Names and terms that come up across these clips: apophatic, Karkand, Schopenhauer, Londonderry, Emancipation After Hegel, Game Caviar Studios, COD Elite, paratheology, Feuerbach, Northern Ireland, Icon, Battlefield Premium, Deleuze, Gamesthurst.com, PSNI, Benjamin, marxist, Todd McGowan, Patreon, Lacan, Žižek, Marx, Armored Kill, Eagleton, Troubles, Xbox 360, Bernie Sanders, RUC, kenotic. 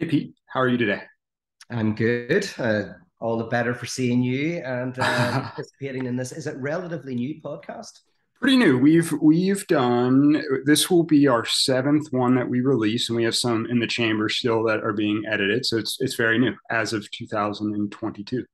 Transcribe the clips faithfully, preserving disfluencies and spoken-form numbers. Hey Pete, how are you today? I'm good. Uh, all the better for seeing you and uh, participating in this. Is it a relatively new podcast? Pretty new. We've we've done, this will be our seventh one that we release, and we have some in the chamber still that are being edited. So it's it's very new as of two thousand twenty-two.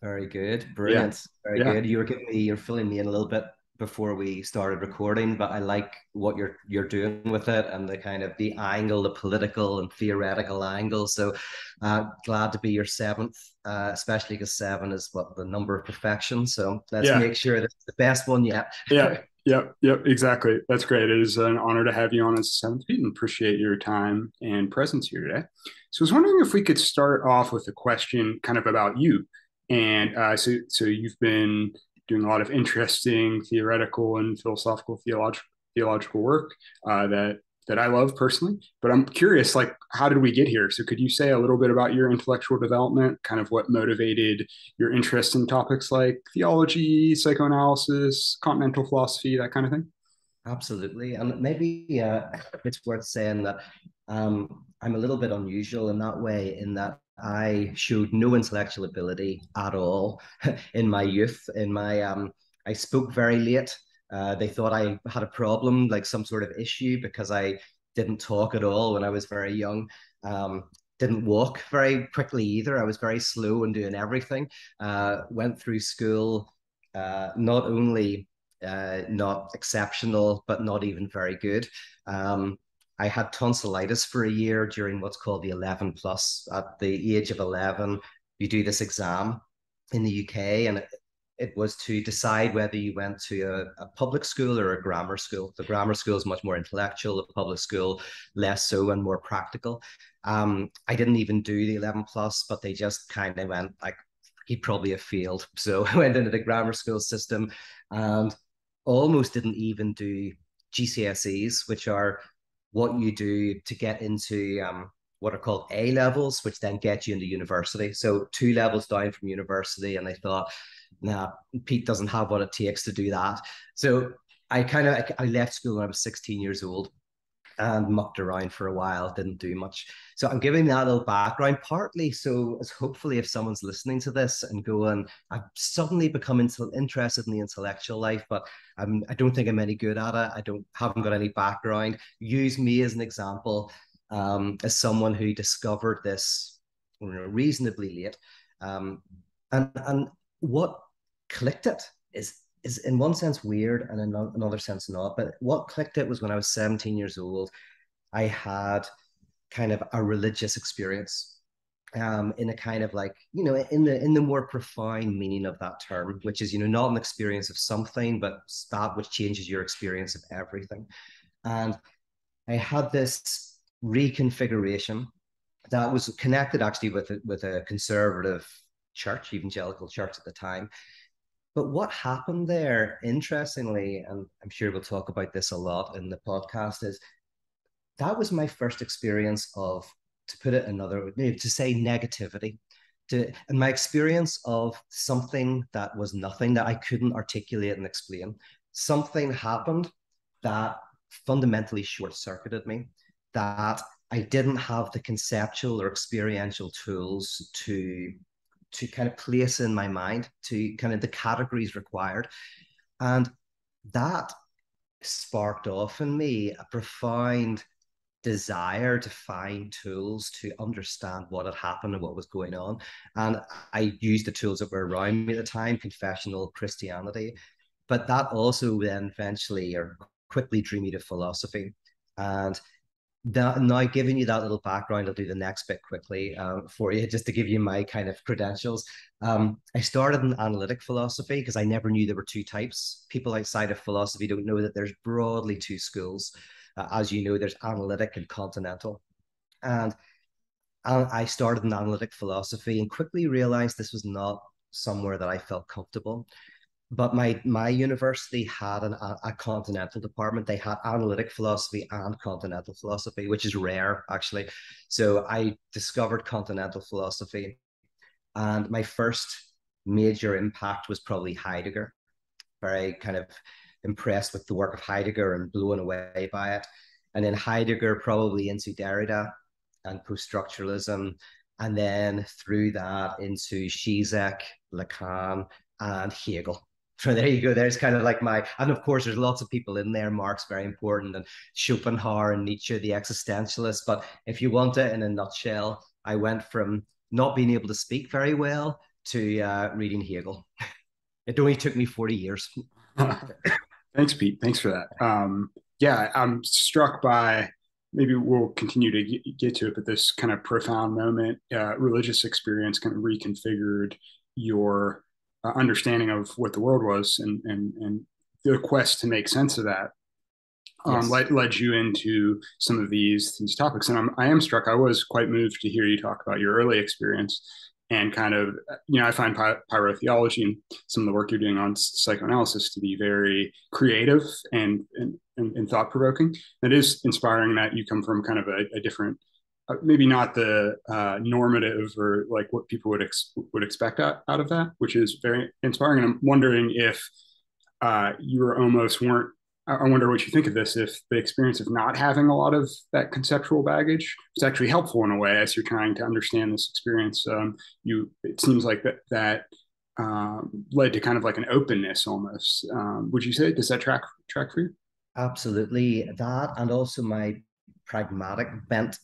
Very good. Brilliant. Yeah. Very yeah. good. You were giving me, you're filling me in a little bit before we started recording, but I like what you're you're doing with it and the kind of the angle, the political and theoretical angle. So uh, glad to be your seventh, uh, especially because seven is what the number of perfection. So let's yeah. make sure that's the best one yet. yeah, yeah, yeah, exactly. That's great. It is an honor to have you on as seventh Pete, and appreciate your time and presence here today. So I was wondering if we could start off with a question kind of about you. And uh, so so you've been doing a lot of interesting theoretical and philosophical theolog theological work uh, that that I love personally. But I'm curious, like, how did we get here? So could you say a little bit about your intellectual development, kind of what motivated your interest in topics like theology, psychoanalysis, continental philosophy, that kind of thing? Absolutely. And maybe uh, it's worth saying that um, I'm a little bit unusual in that way, in that I showed no intellectual ability at all in my youth. In my, um, I spoke very late. Uh, they thought I had a problem, like some sort of issue, because I didn't talk at all when I was very young. Um, didn't walk very quickly either. I was very slow in doing everything. Uh, went through school, uh, not only uh, not exceptional, but not even very good. Um, I had tonsillitis for a year during what's called the eleven plus. At the age of eleven, you do this exam in the U K, and it, it was to decide whether you went to a, a public school or a grammar school. The grammar school is much more intellectual, the public school less so and more practical. Um, I didn't even do the eleven plus, but they just kind of went like, he probably have failed. So I went into the grammar school system and almost didn't even do G C S Es, which are what you do to get into um, what are called A levels, which then get you into university. So two levels down from university, and they thought, nah, Pete doesn't have what it takes to do that. So I kind of, I left school when I was sixteen years old and mucked around for a while, didn't do much. So I'm giving that little background, partly so as hopefully if someone's listening to this and going, I've suddenly become interested in the intellectual life, but I'm, I don't think I'm any good at it. I don't haven't got any background. Use me as an example, um, as someone who discovered this you know, reasonably late. Um, and, and what clicked it is is in one sense weird and in another sense not. But what clicked it was when I was seventeen years old, I had kind of a religious experience um, in a kind of like, you know, in the in the more profound meaning of that term, which is, you know, not an experience of something, but that which changes your experience of everything. And I had this reconfiguration that was connected actually with a, with a conservative church, evangelical church at the time. But what happened there, interestingly, and I'm sure we'll talk about this a lot in the podcast, is that was my first experience of, to put it another way, to say negativity, to, and my experience of something that was nothing, that I couldn't articulate and explain. Something happened that fundamentally short-circuited me, that I didn't have the conceptual or experiential tools to to kind of place in my mind, to kind of the categories required. And that sparked off in me a profound desire to find tools to understand what had happened and what was going on. And I used the tools that were around me at the time, confessional Christianity, but that also then eventually or quickly drew me to philosophy. And that, now giving you that little background, I'll do the next bit quickly um, for you, just to give you my kind of credentials. Um, I started in analytic philosophy because I never knew there were two types. People outside of philosophy don't know that there's broadly two schools. Uh, as you know, there's analytic and continental. And I started in analytic philosophy and quickly realized this was not somewhere that I felt comfortable. But my, my university had an, a, a continental department. They had analytic philosophy and continental philosophy, which is rare, actually. So I discovered continental philosophy. And my first major impact was probably Heidegger. Very kind of impressed with the work of Heidegger and blown away by it. And then Heidegger probably into Derrida. and post-structuralism, and then through that into Žižek, Lacan, and Hegel. So there you go. There's kind of like my, and of course, there's lots of people in there. Marx, very important, and Schopenhauer and Nietzsche, the existentialists. But if you want it in a nutshell, I went from not being able to speak very well to uh, reading Hegel. It only took me forty years. Thanks, Pete. Thanks for that. Um, yeah, I'm struck by, maybe we'll continue to get to it, but this kind of profound moment, uh, religious experience kind of reconfigured your Uh, understanding of what the world was, and and and the quest to make sense of that um, yes. led, led you into some of these these topics. And I'm, I am struck, I was quite moved to hear you talk about your early experience, and kind of, you know, I find py pyrotheology and some of the work you're doing on psychoanalysis to be very creative and and, and, and thought-provoking. It is inspiring that you come from kind of a, a different, Uh, maybe not the uh, normative or like what people would ex would expect out, out of that, which is very inspiring. And I'm wondering if uh, you were almost weren't, I wonder what you think of this, if the experience of not having a lot of that conceptual baggage is actually helpful in a way as you're trying to understand this experience. Um, you, it seems like that, that um, led to kind of like an openness almost. Um, would you say, does that track, track for you? Absolutely, that, and also my pragmatic bent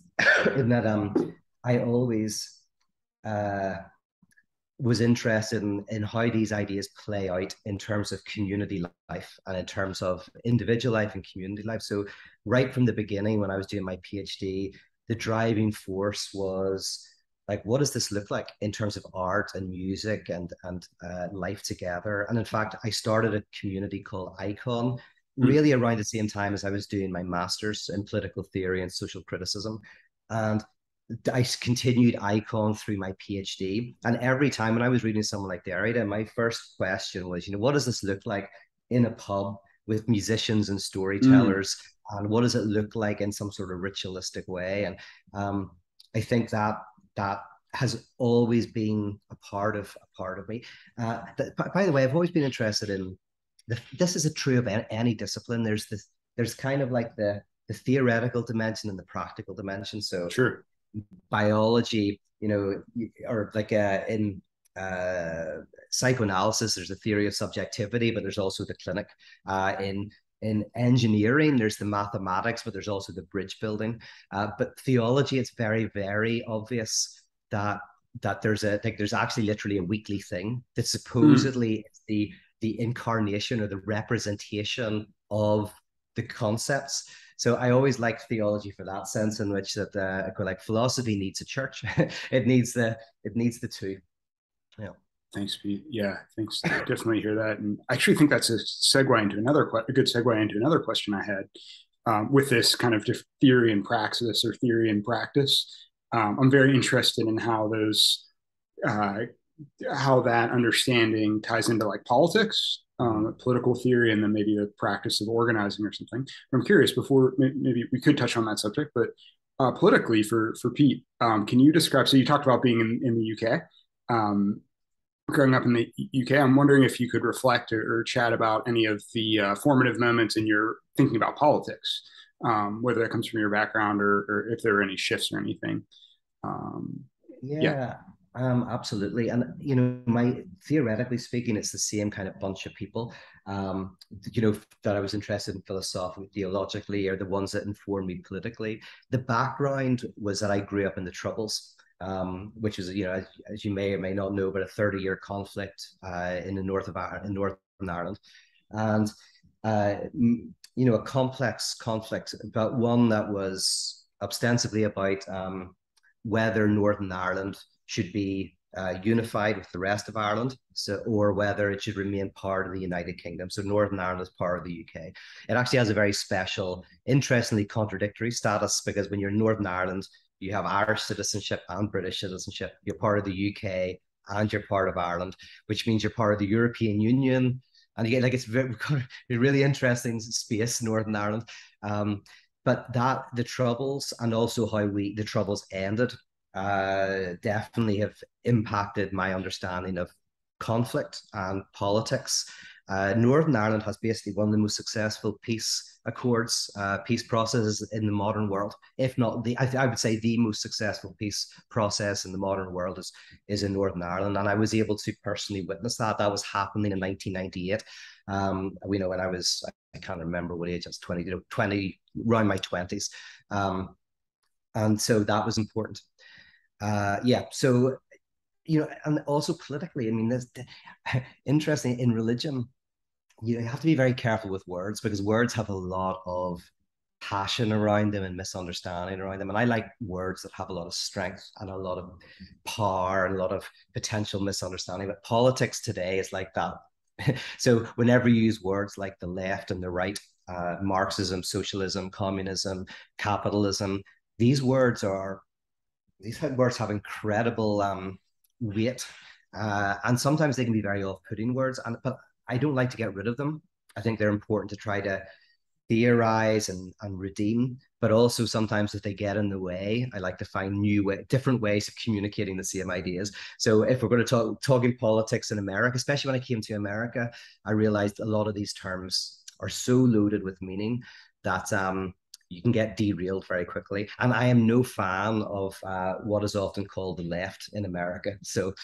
in that um I always uh was interested in in how these ideas play out in terms of community life and in terms of individual life and community life. So right from the beginning, when I was doing my PhD, the driving force was like, what does this look like in terms of art and music and and uh, life together? And in fact, I started a community called Icon really around the same time as I was doing my master's in political theory and social criticism. And I continued Icon through my PhD. And every time when I was reading someone like Derrida, my first question was, you know, what does this look like in a pub with musicians and storytellers? Mm. And what does it look like in some sort of ritualistic way? And um, I think that that has always been a part of, a part of me. Uh, that, by, by the way, I've always been interested in, this is a true of any discipline. There's this, there's kind of like the, the theoretical dimension and the practical dimension. So sure. Biology, you know, or like uh, in uh, psychoanalysis, there's the theory of subjectivity, but there's also the clinic. Uh, in in engineering, there's the mathematics, but there's also the bridge building. Uh, but theology, it's very, very obvious that that there's a like there's actually literally a weekly thing that supposedly mm. is the the incarnation or the representation of the concepts. So I always like theology for that sense, in which that uh, like philosophy needs a church. it needs the it needs the two. Yeah. Thanks, Pete. Yeah, thanks. I definitely hear that, and I actually think that's a segue into another a good segue into another question I had um, with this kind of theory and praxis or theory and practice. Um, I'm very interested in how those. Uh, how that understanding ties into like politics, um, political theory, and then maybe the practice of organizing or something. I'm curious, before maybe we could touch on that subject, but uh, politically for, for Pete, um, can you describe, so you talked about being in, in the U K, um, growing up in the U K, I'm wondering if you could reflect or, or chat about any of the uh, formative moments in your thinking about politics, um, whether that comes from your background or, or if there are any shifts or anything. Um, yeah. yeah. Um, absolutely. And, you know, my theoretically speaking, it's the same kind of bunch of people, um, you know, that I was interested in philosophically, theologically, or the ones that informed me politically. The background was that I grew up in the Troubles, um, which is, you know, as, as you may or may not know, but a thirty year conflict uh, in the north of Ireland, in Northern Ireland. And, uh, you know, a complex conflict, but one that was ostensibly about um, whether Northern Ireland should be uh, unified with the rest of Ireland, so, or whether it should remain part of the United Kingdom. So Northern Ireland is part of the U K. It actually has a very special, interestingly contradictory status, because when you're in Northern Ireland, you have Irish citizenship and British citizenship. You're part of the U K and you're part of Ireland, which means you're part of the European Union. And again, like it's very, really interesting space, Northern Ireland. Um, but that, the Troubles, and also how we, the Troubles ended, uh definitely have impacted my understanding of conflict and politics Uh, Northern Ireland has basically one of the most successful peace accords, uh, peace processes in the modern world, if not the, I, I would say the most successful peace process in the modern world is, is in Northern Ireland. And I was able to personally witness that. That was happening in nineteen ninety-eight. Um, you know, when I was, I can't remember what age, I was twenty, twenty, around my twenties. Um, and so that was important. Uh, yeah, so, you know, and also politically, I mean, that's interesting in religion. You have to be very careful with words, because words have a lot of passion around them and misunderstanding around them. And I like words that have a lot of strength and a lot of power and a lot of potential misunderstanding. But politics today is like that. So whenever you use words like the left and the right, uh, Marxism, socialism, communism, capitalism, these words are, these words have incredible um, weight. Uh, and sometimes they can be very off-putting words. And, but I don't like to get rid of them. I think they're important to try to theorize and, and redeem, but also sometimes if they get in the way, I like to find new, way, different ways of communicating the same ideas. So if we're going to talk talking politics in America, especially when I came to America, I realized a lot of these terms are so loaded with meaning that um, you can get derailed very quickly. And I am no fan of uh, what is often called the left in America. So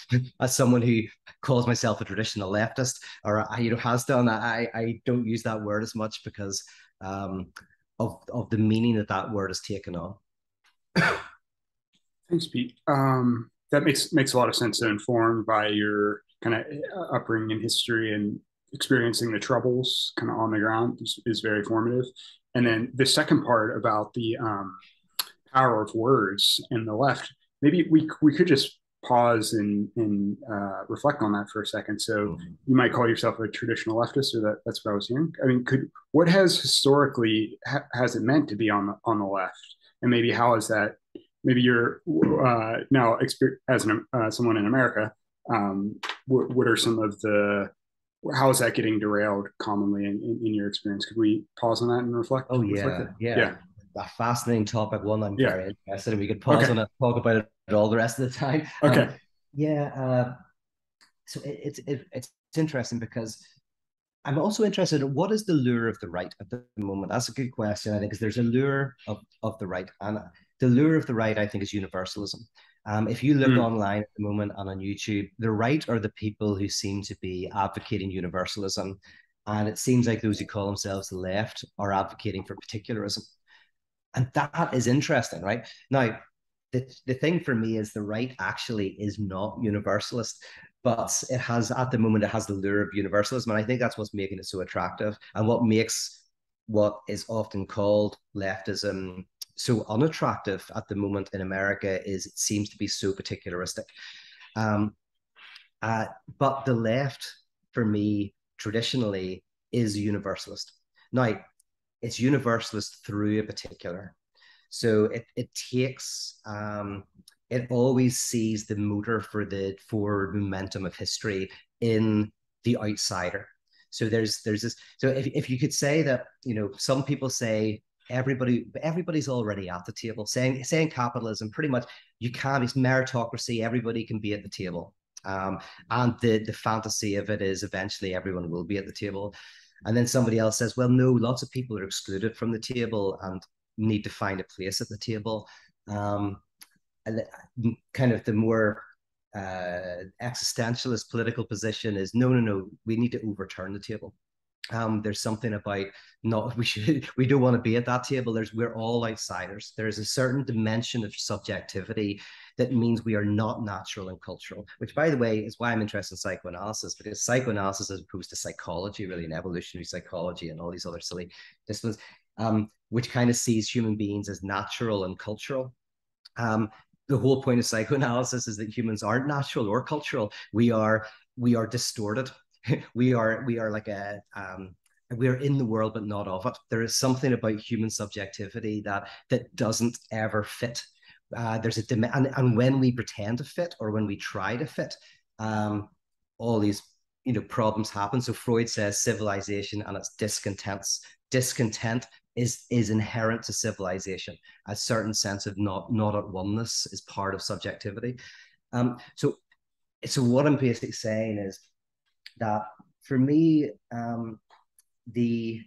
as someone who calls myself a traditional leftist, or you know, has done, I, I don't use that word as much because um, of, of the meaning that that word has taken on. Thanks, Pete. Um, that makes, makes a lot of sense. So informed by your kind of upbringing in history and experiencing the Troubles kind of on the ground is, is very formative. And then the second part about the um, power of words and the left, maybe we, we could just pause and, and uh, reflect on that for a second. So mm-hmm. You might call yourself a traditional leftist, or that, that's what I was hearing. I mean, could what has historically, ha has it meant to be on the, on the left? And maybe how is that, maybe you're uh, now as an, uh, someone in America, um, what, what are some of the, how is that getting derailed commonly in, in, in your experience? Could we pause on that and reflect? Oh, yeah, reflect yeah. yeah. A fascinating topic, one I'm yeah. very interested in. We could pause okay. on it, talk about it all the rest of the time. Okay. Um, yeah. Uh, so it, it, it, it's interesting because I'm also interested in what is the lure of the right at the moment? That's a good question, I think, because there's a lure of, of the right. And the lure of the right, I think, is universalism. Um, if you look mm. online at the moment and on YouTube, the right are the people who seem to be advocating universalism. And it seems like those who call themselves the left are advocating for particularism. And that is interesting, right? Now, the, the thing for me is the right actually is not universalist, but it has, at the moment, it has the lure of universalism. And I think that's what's making it so attractive and what makes what is often called leftism so unattractive at the moment in America is it seems to be so particularistic. Um, uh, but the left, for me, traditionally, is universalist. Now, it's universalist through a particular. So it, it takes, um, it always sees the motor for the forward momentum of history in the outsider. So there's, there's this, so if, if you could say that, you know, some people say, Everybody, everybody's already at the table. Saying, saying capitalism, pretty much, you can't. It's meritocracy. Everybody can be at the table, um, and the the fantasy of it is eventually everyone will be at the table. And then somebody else says, "Well, no, lots of people are excluded from the table and need to find a place at the table." Um, and kind of the more uh, existentialist political position is, "No, no, no. We need to overturn the table." Um, there's something about not we should we don't want to be at that table. There's we're all outsiders. There is a certain dimension of subjectivity that means we are not natural and cultural. Which, by the way, is why I'm interested in psychoanalysis, because psychoanalysis, as opposed to psychology, really, and evolutionary psychology and all these other silly disciplines, um, which kind of sees human beings as natural and cultural. Um, the whole point of psychoanalysis is that humans aren't natural or cultural. We are we are distorted. We are we are like a um, we are in the world but not of it. There is something about human subjectivity that that doesn't ever fit. Uh, there's a demand, and, and when we pretend to fit or when we try to fit, um, all these you know problems happen. So Freud says civilization and its discontents. Discontent is is inherent to civilization. A certain sense of not not at oneness is part of subjectivity. Um, so so what I'm basically saying is that for me, um, the,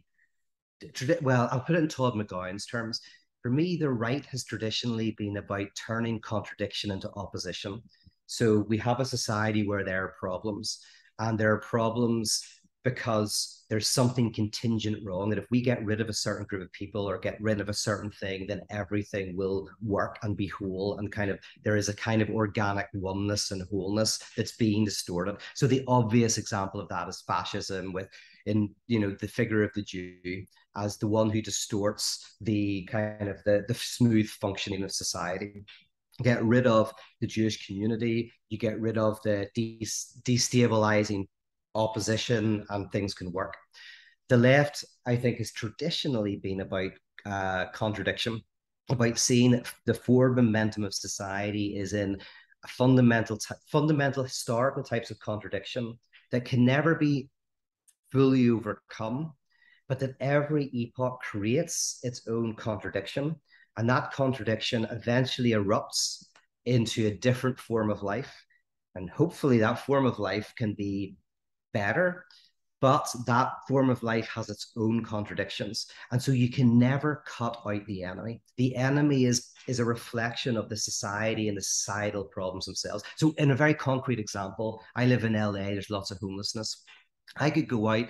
well, I'll put it in Todd McGowan's terms. For me, the right has traditionally been about turning contradiction into opposition. So we have a society where there are problems, and there are problems because there's something contingent wrong, that if we get rid of a certain group of people or get rid of a certain thing, then everything will work and be whole, and kind of there is a kind of organic oneness and wholeness that's being distorted. So the obvious example of that is fascism, with in you know the figure of the Jew as the one who distorts the kind of the, the smooth functioning of society. Get rid of the Jewish community, you get rid of the destabilizing opposition, and things can work. The left, I think, has traditionally been about uh, contradiction, about seeing that the forward momentum of society is in a fundamental, fundamental historical types of contradiction that can never be fully overcome, but that every epoch creates its own contradiction, and that contradiction eventually erupts into a different form of life, and hopefully that form of life can be better, but that form of life has its own contradictions. And so you can never cut out the enemy. The enemy is, is a reflection of the society and the societal problems themselves. So in a very concrete example, I live in L A, there's lots of homelessness. I could go out,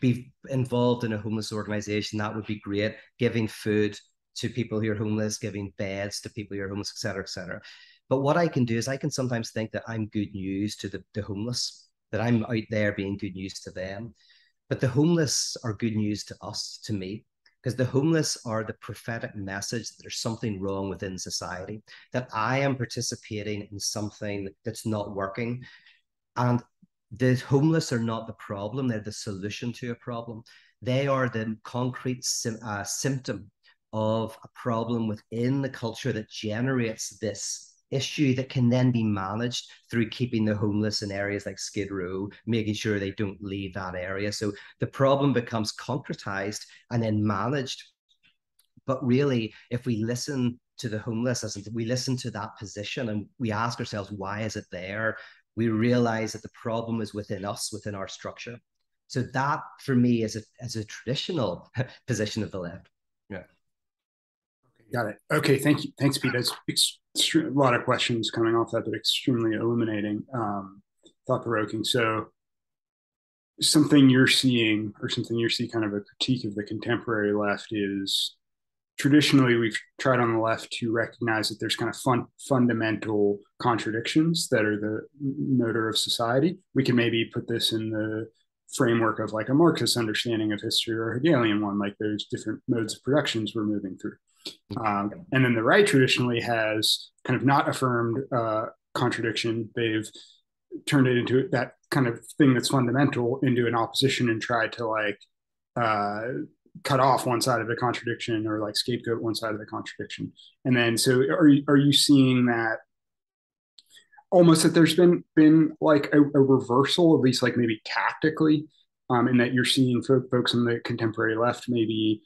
be involved in a homeless organization, that would be great, giving food to people who are homeless, giving beds to people who are homeless, et cetera, et cetera. But what I can do is I can sometimes think that I'm good news to the, the homeless, that I'm out there being good news to them. But the homeless are good news to us, to me, because the homeless are the prophetic message that there's something wrong within society, that I am participating in something that's not working. And the homeless are not the problem, they're the solution to a problem. They are the concrete sim- uh, symptom of a problem within the culture that generates this issue that can then be managed through keeping the homeless in areas like Skid Row, making sure they don't leave that area. So the problem becomes concretized and then managed. But really, if we listen to the homeless, as we listen to that position and we ask ourselves, why is it there? We realize that the problem is within us, within our structure. So that, for me, is a, is a traditional position of the left. Yeah. Got it. Okay, thank you. Thanks, Pete. That's a lot of questions coming off that, but extremely illuminating, um, thought-provoking. So something you're seeing, or something you see kind of a critique of the contemporary left, is traditionally we've tried on the left to recognize that there's kind of fun, fundamental contradictions that are the motor of society. We can maybe put this in the framework of like a Marxist understanding of history, or a Hegelian one, like there's different modes of productions we're moving through. Um, and then the right traditionally has kind of not affirmed uh, contradiction. They've turned it into that kind of thing that's fundamental into an opposition and tried to like uh, cut off one side of the contradiction, or like scapegoat one side of the contradiction. And then, so are, are you seeing that almost that there's been, been like a, a reversal, at least like maybe tactically, um, in that you're seeing folks on the contemporary left maybe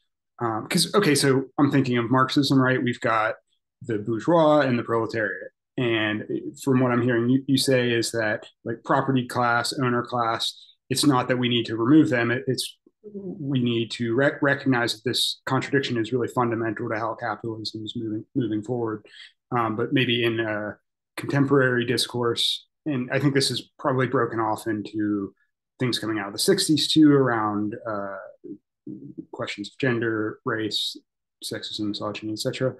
because, um, okay, so I'm thinking of Marxism, right? We've got the bourgeois and the proletariat. And from what I'm hearing you, you say is that like property class, owner class, it's not that we need to remove them. It, it's we need to rec recognize that this contradiction is really fundamental to how capitalism is moving, moving forward. Um, but maybe in a contemporary discourse, and I think this is probably broken off into things coming out of the sixties too around uh, questions of gender, race, sexism, misogyny, et cetera.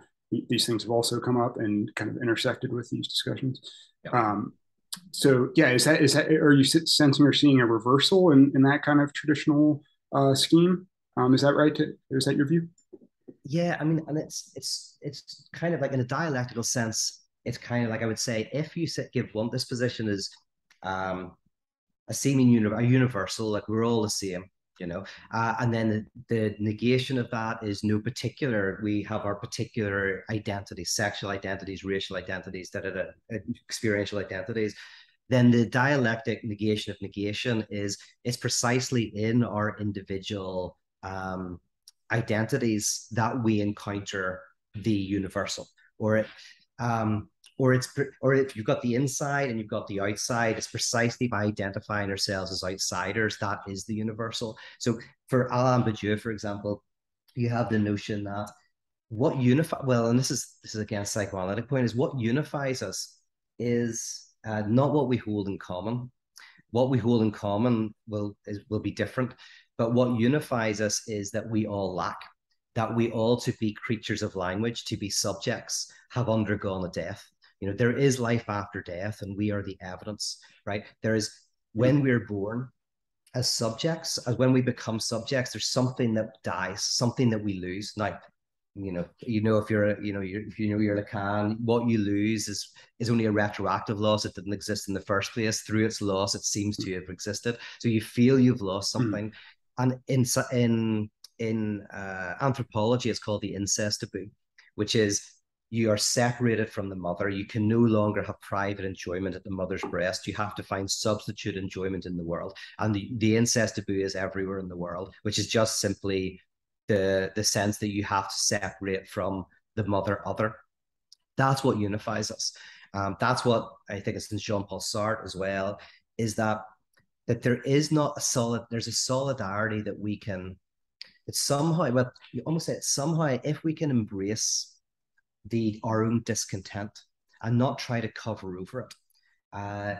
These things have also come up and kind of intersected with these discussions. Yep. Um, so, yeah, is that is that are you sensing or seeing a reversal in, in that kind of traditional uh, scheme? Um, is that right? To, is that your view? Yeah, I mean, and it's it's it's kind of like in a dialectical sense. It's kind of like I would say if you give one, this position is um, a seeming uni a universal, like we're all the same. You know, uh, and then the, the negation of that is no particular. We have our particular identities, sexual identities, racial identities, da, da, da, experiential identities. Then the dialectic negation of negation is it's precisely in our individual um, identities that we encounter the universal. Or it, um, or it's or if you've got the inside and you've got the outside, it's precisely by identifying ourselves as outsiders that is the universal. So for Alain Badiou, for example, you have the notion that what unifies, well, and this is this is again a psychoanalytic point, is what unifies us is uh, not what we hold in common. What we hold in common will is, will be different, but what unifies us is that we all lack, that we all, to be creatures of language, to be subjects, have undergone a death. You know, there is life after death, and we are the evidence, right? There is, when we're born as subjects, as when we become subjects, there's something that dies, something that we lose. Now, you know, you know, if you're, a, you know, you're, if you know you're Lacan, what you lose is is only a retroactive loss. It didn't exist in the first place. Through its loss, it seems to have existed. So you feel you've lost something, mm. and in in in uh, anthropology, it's called the incest taboo, which is you are separated from the mother. You can no longer have private enjoyment at the mother's breast. You have to find substitute enjoyment in the world, and the the incest taboo is everywhere in the world, which is just simply the the sense that you have to separate from the mother other. That's what unifies us. Um, that's what I think it's in Jean-Paul Sartre as well, is that that there is not a solid, there's a solidarity that we can, it's somehow, well, you almost say it somehow, if we can embrace the our own discontent and not try to cover over it, uh,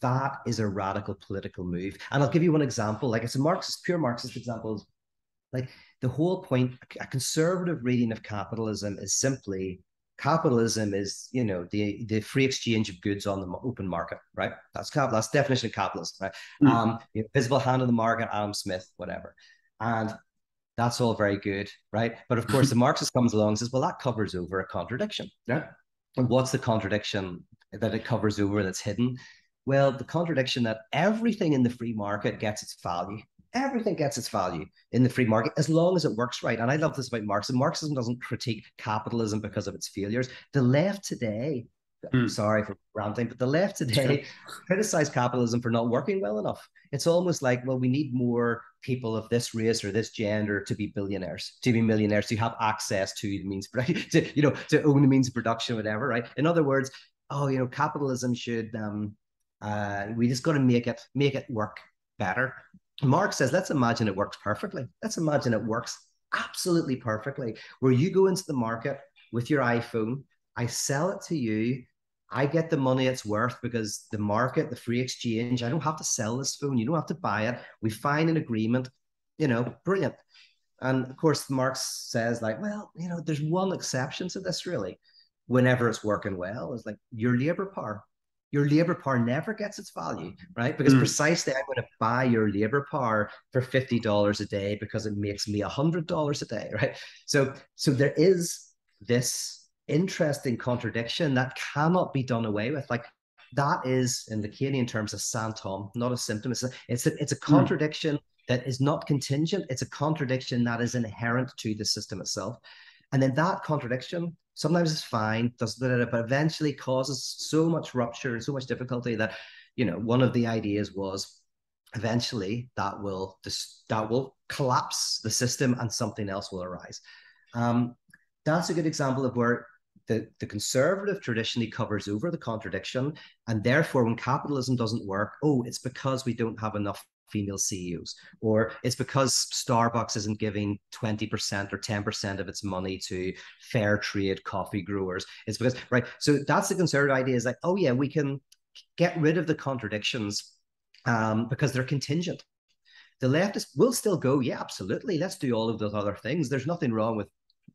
that is a radical political move. And I'll give you one example, like it's a Marxist, pure Marxist example, like the whole point, a conservative reading of capitalism is simply, capitalism is, you know, the, the free exchange of goods on the open market, right? That's cap, that's definition of capitalism, right? Mm. Um, you know, visible hand of the market, Adam Smith, whatever. And that's all very good, right? But of course, the Marxist comes along and says, well, that covers over a contradiction, right? And what's the contradiction that it covers over that's hidden? Well, the contradiction that everything in the free market gets its value. Everything gets its value in the free market as long as it works right. And I love this about Marxism. Marxism doesn't critique capitalism because of its failures. The left today, mm. I'm sorry for ranting, but the left today criticize capitalism for not working well enough. It's almost like, well, we need more people of this race or this gender to be billionaires, to be millionaires, to have access to the means, to, you know, to own the means of production, whatever, right? In other words, oh, you know, capitalism should, um, uh, we just got to make it, make it work better. Marx says, let's imagine it works perfectly. Let's imagine it works absolutely perfectly, where you go into the market with your iPhone, I sell it to you, I get the money it's worth because the market, the free exchange, I don't have to sell this phone, you don't have to buy it, we find an agreement, you know, brilliant. And of course, Marx says like, well, you know, there's one exception to this really, whenever it's working well, it's like your labor power. Your labor power never gets its value, right? Because mm. precisely I'm going to buy your labor power for fifty dollars a day because it makes me one hundred dollars a day, right? So, so there is this interesting contradiction that cannot be done away with. Like that is, in Lacanian terms, a symptom, not a symptom. It's a, it's a, it's a contradiction mm. that is not contingent. It's a contradiction that is inherent to the system itself. And then that contradiction sometimes it's fine, does but eventually causes so much rupture and so much difficulty that, you know, one of the ideas was eventually that will that will collapse the system and something else will arise. Um, that's a good example of where the, the conservative traditionally covers over the contradiction, and therefore when capitalism doesn't work, oh, it's because we don't have enough female C E Os, or it's because Starbucks isn't giving twenty percent or ten percent of its money to fair trade coffee growers. It's because, right, so that's the conservative idea, is like, oh yeah, we can get rid of the contradictions um, because they're contingent. The leftists will still go, yeah, absolutely, let's do all of those other things. There's nothing wrong with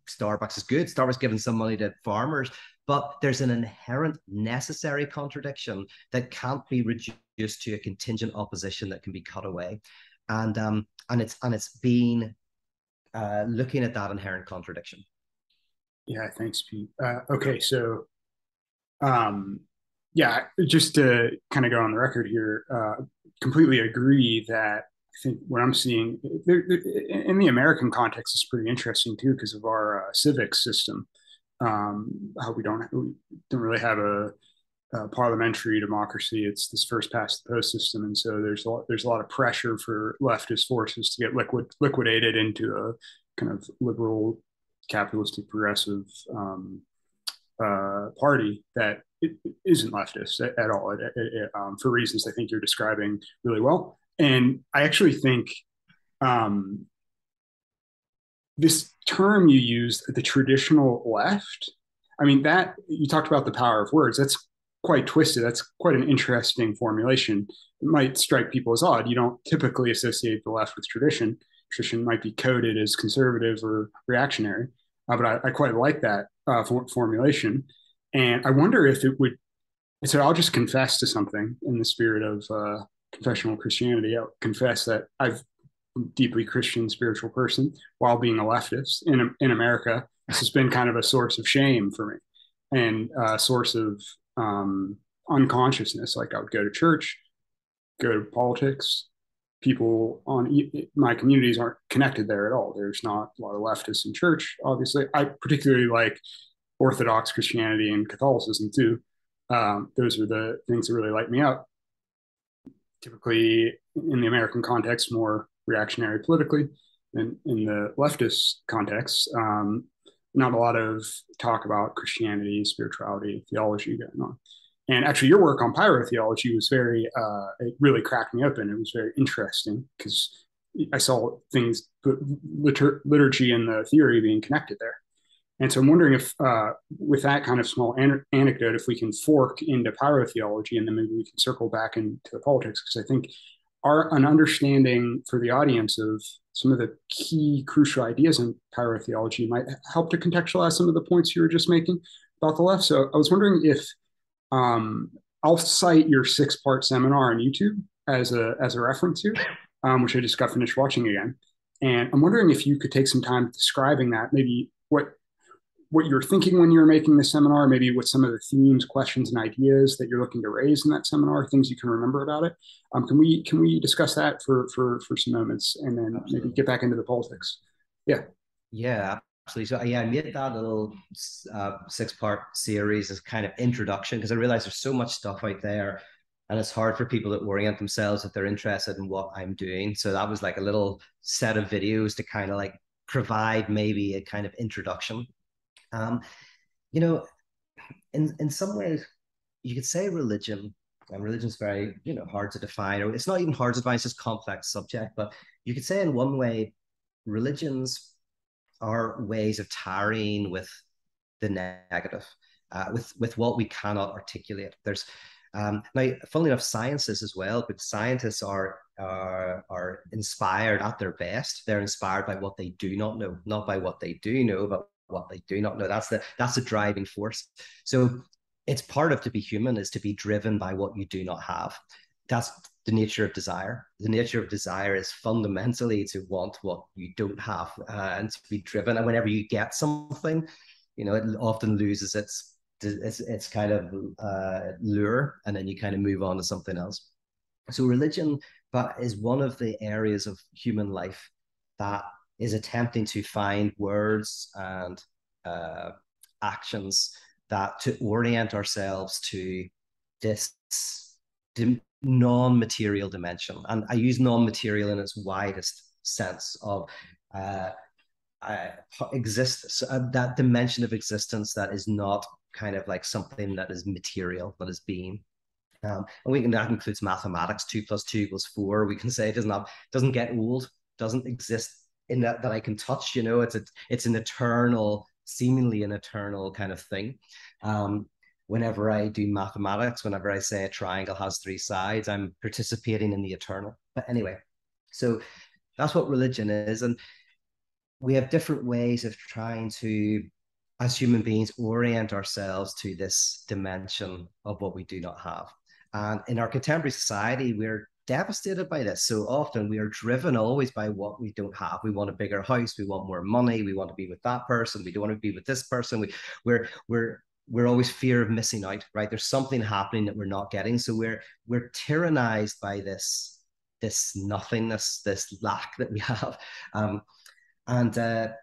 Starbucks is good, Starbucks giving some money to farmers, but there's an inherent necessary contradiction that can't be reduced to a contingent opposition that can be cut away. And um and it's and it's been uh looking at that inherent contradiction. Yeah, thanks, Pete. Uh okay, so um yeah, just to kind of go on the record here, uh completely agree that I think what I'm seeing they're, they're, in the American context is pretty interesting too, because of our uh, civics system, um, how we don't we don't really have a, a parliamentary democracy. It's this first past the post system, and so there's a lot, there's a lot of pressure for leftist forces to get liquid liquidated into a kind of liberal, capitalistic, progressive um, uh, party that it, it isn't leftist at, at all, it, it, um, for reasons I think you're describing really well. And I actually think um, this term you used, the traditional left, I mean, that you talked about the power of words. That's quite twisted. That's quite an interesting formulation. It might strike people as odd. You don't typically associate the left with tradition. Tradition might be coded as conservative or reactionary, uh, but I, I quite like that uh, for, formulation. And I wonder if it would, so I'll just confess to something in the spirit of uh, confessional Christianity. I'll confess that I've been a deeply Christian spiritual person while being a leftist in, in America. This has been kind of a source of shame for me and a source of um, unconsciousness. Like I would go to church, go to politics. People on my communities aren't connected there at all. There's not a lot of leftists in church, obviously. I particularly like Orthodox Christianity and Catholicism too. Um, those are the things that really light me up. Typically in the American context, more reactionary politically than in the leftist context. Um, not a lot of talk about Christianity, spirituality, theology going on. And actually your work on pyrotheology was very, uh, it really cracked me open. It was very interesting because I saw things, litur liturgy and the theory being connected there. And so I'm wondering if uh, with that kind of small an anecdote, if we can fork into pyrotheology and then maybe we can circle back into the politics, because I think our, an understanding for the audience of some of the key crucial ideas in pyrotheology might help to contextualize some of the points you were just making about the left. So I was wondering if, Um, I'll cite your six-part seminar on YouTube as a as a reference to, um, which I just got finished watching again. And I'm wondering if you could take some time describing that, maybe what what you're thinking when you're making this seminar, maybe what some of the themes, questions, and ideas that you're looking to raise in that seminar, things you can remember about it. Um, can we can we discuss that for for for some moments, and then absolutely. Maybe get back into the politics? Yeah. Yeah. Absolutely. So yeah, I made that little uh, six-part series as kind of introduction because I realized there's so much stuff out there and it's hard for people to orient themselves if they're interested in what I'm doing. So that was like a little set of videos to kind of like provide maybe a kind of introduction. Um, you know, in, in some ways you could say religion, and religion's very, you know, hard to define, or it's not even hard to define, it's just a complex subject, but you could say in one way, religions are ways of tarrying with the negative, uh, with, with what we cannot articulate. There's, um, now, funnily enough, sciences as well, but scientists are, are, are inspired at their best. They're inspired by what they do not know, not by what they do know, but what they do not know. That's the, that's the driving force. So it's part of to be human is to be driven by what you do not have. That's the nature of desire. The nature of desire is fundamentally to want what you don't have uh, and to be driven. And whenever you get something, you know, it often loses its its, its kind of uh, lure, and then you kind of move on to something else. So religion, but is one of the areas of human life that is attempting to find words and uh, actions that to orient ourselves to this non-material dimension. And I use non-material in its widest sense of uh, uh, existence, uh, that dimension of existence that is not kind of like something that is material, that is being. Um, and we can, that includes mathematics, two plus two equals four. We can say it doesn't have, doesn't get old, doesn't exist in that, that I can touch, you know, it's, a, it's an eternal, seemingly an eternal kind of thing. Um, Whenever I do mathematics, whenever I say a triangle has three sides, I'm participating in the eternal. But anyway, so that's what religion is. And we have different ways of trying to, as human beings, orient ourselves to this dimension of what we do not have. And in our contemporary society, we're devastated by this. So often we are driven always by what we don't have. We want a bigger house. We want more money. We want to be with that person. We don't want to be with this person. We, we're, we're, We're always fear of missing out, right? There's something happening that we're not getting. So we're we're tyrannized by this, this nothingness, this lack that we have. Um, and, uh,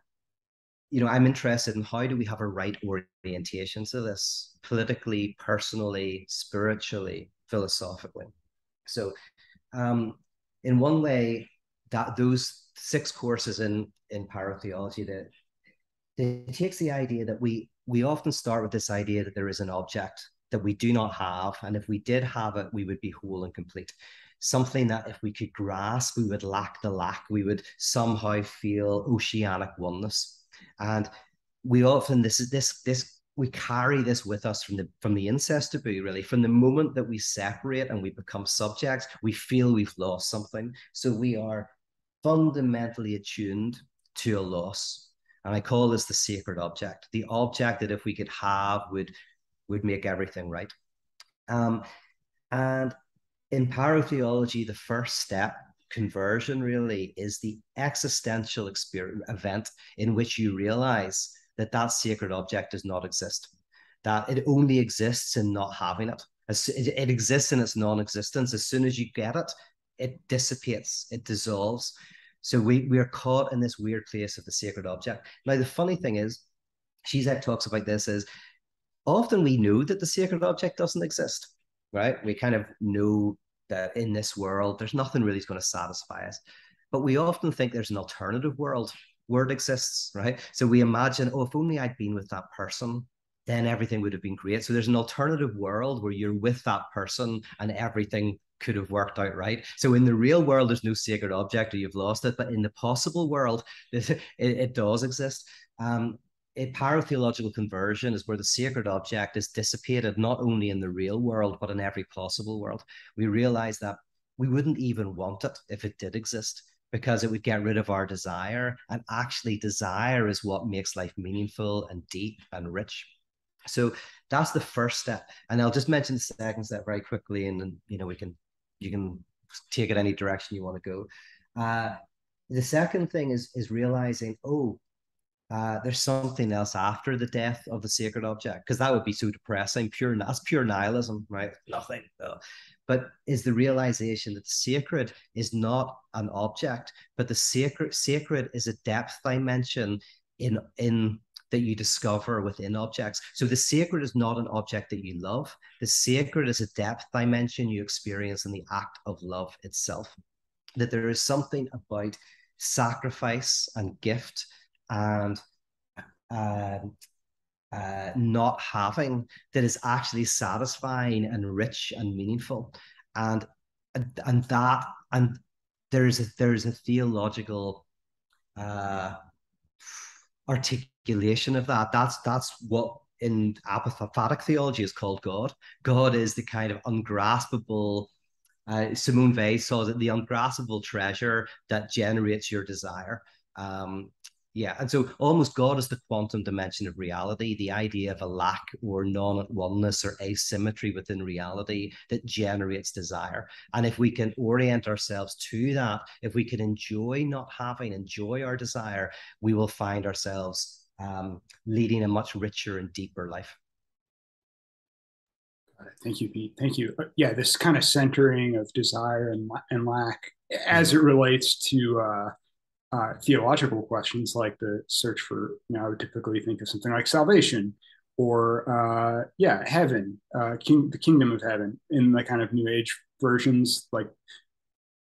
you know, I'm interested in how do we have a right orientation to this politically, personally, spiritually, philosophically. So um, in one way, that those six courses in, in pyrotheology, that it takes the idea that we we often start with this idea that there is an object that we do not have, and if we did have it, we would be whole and complete. Something that if we could grasp, we would lack the lack, we would somehow feel oceanic oneness. And we often, this is this, this, we carry this with us from the, from the incest taboo, really. From the moment that we separate and we become subjects, we feel we've lost something. So we are fundamentally attuned to a loss. And I call this the sacred object, the object that if we could have would, would make everything right. Um, and in paratheology, the first step, conversion, really, is the existential experience, event in which you realize that that sacred object does not exist, that it only exists in not having it. It exists in its non-existence. As soon as you get it, it dissipates, it dissolves. So we, we are caught in this weird place of the sacred object. Now, the funny thing is, Žižek talks about this, is often we know that the sacred object doesn't exist, right? We kind of know that in this world, there's nothing really going to satisfy us. But we often think there's an alternative world word exists, right? So we imagine, oh, if only I'd been with that person, then everything would have been great. So there's an alternative world where you're with that person and everything could have worked out right. So in the real world, there's no sacred object or you've lost it, but in the possible world, it, it does exist. Um, a paratheological conversion is where the sacred object is dissipated, not only in the real world, but in every possible world. We realize that we wouldn't even want it if it did exist, because it would get rid of our desire, and actually desire is what makes life meaningful and deep and rich. So that's the first step. And I'll just mention the second step very quickly, and then, you know, we can, you can take it any direction you want to go. Uh, the second thing is, is realizing, oh, uh, there's something else after the death of the sacred object, because that would be so depressing. Pure, that's pure nihilism, right? Nothing. No. But is the realization that the sacred is not an object, but the sacred sacred is a depth dimension in, in that you discover within objects. So the sacred is not an object that you love. The sacred is a depth dimension you experience in the act of love itself. That there is something about sacrifice and gift and uh, Uh, not having that is actually satisfying and rich and meaningful, and and that and there is a there is a theological uh, articulation of that. That's that's what in apophatic theology is called God. God is the kind of ungraspable. Uh, Simone Weil saw that the ungraspable treasure that generates your desire. Um, Yeah, and so almost God is the quantum dimension of reality, the idea of a lack or non-at-oneness or asymmetry within reality that generates desire. And if we can orient ourselves to that, if we can enjoy not having, enjoy our desire, we will find ourselves um, leading a much richer and deeper life. Thank you, Pete. Thank you. Yeah, this kind of centering of desire and, and lack as it relates to... Uh, Uh, theological questions like the search for, you know, I would typically think of something like salvation or, uh, yeah, heaven, uh, king, the kingdom of heaven in the kind of New Age versions, like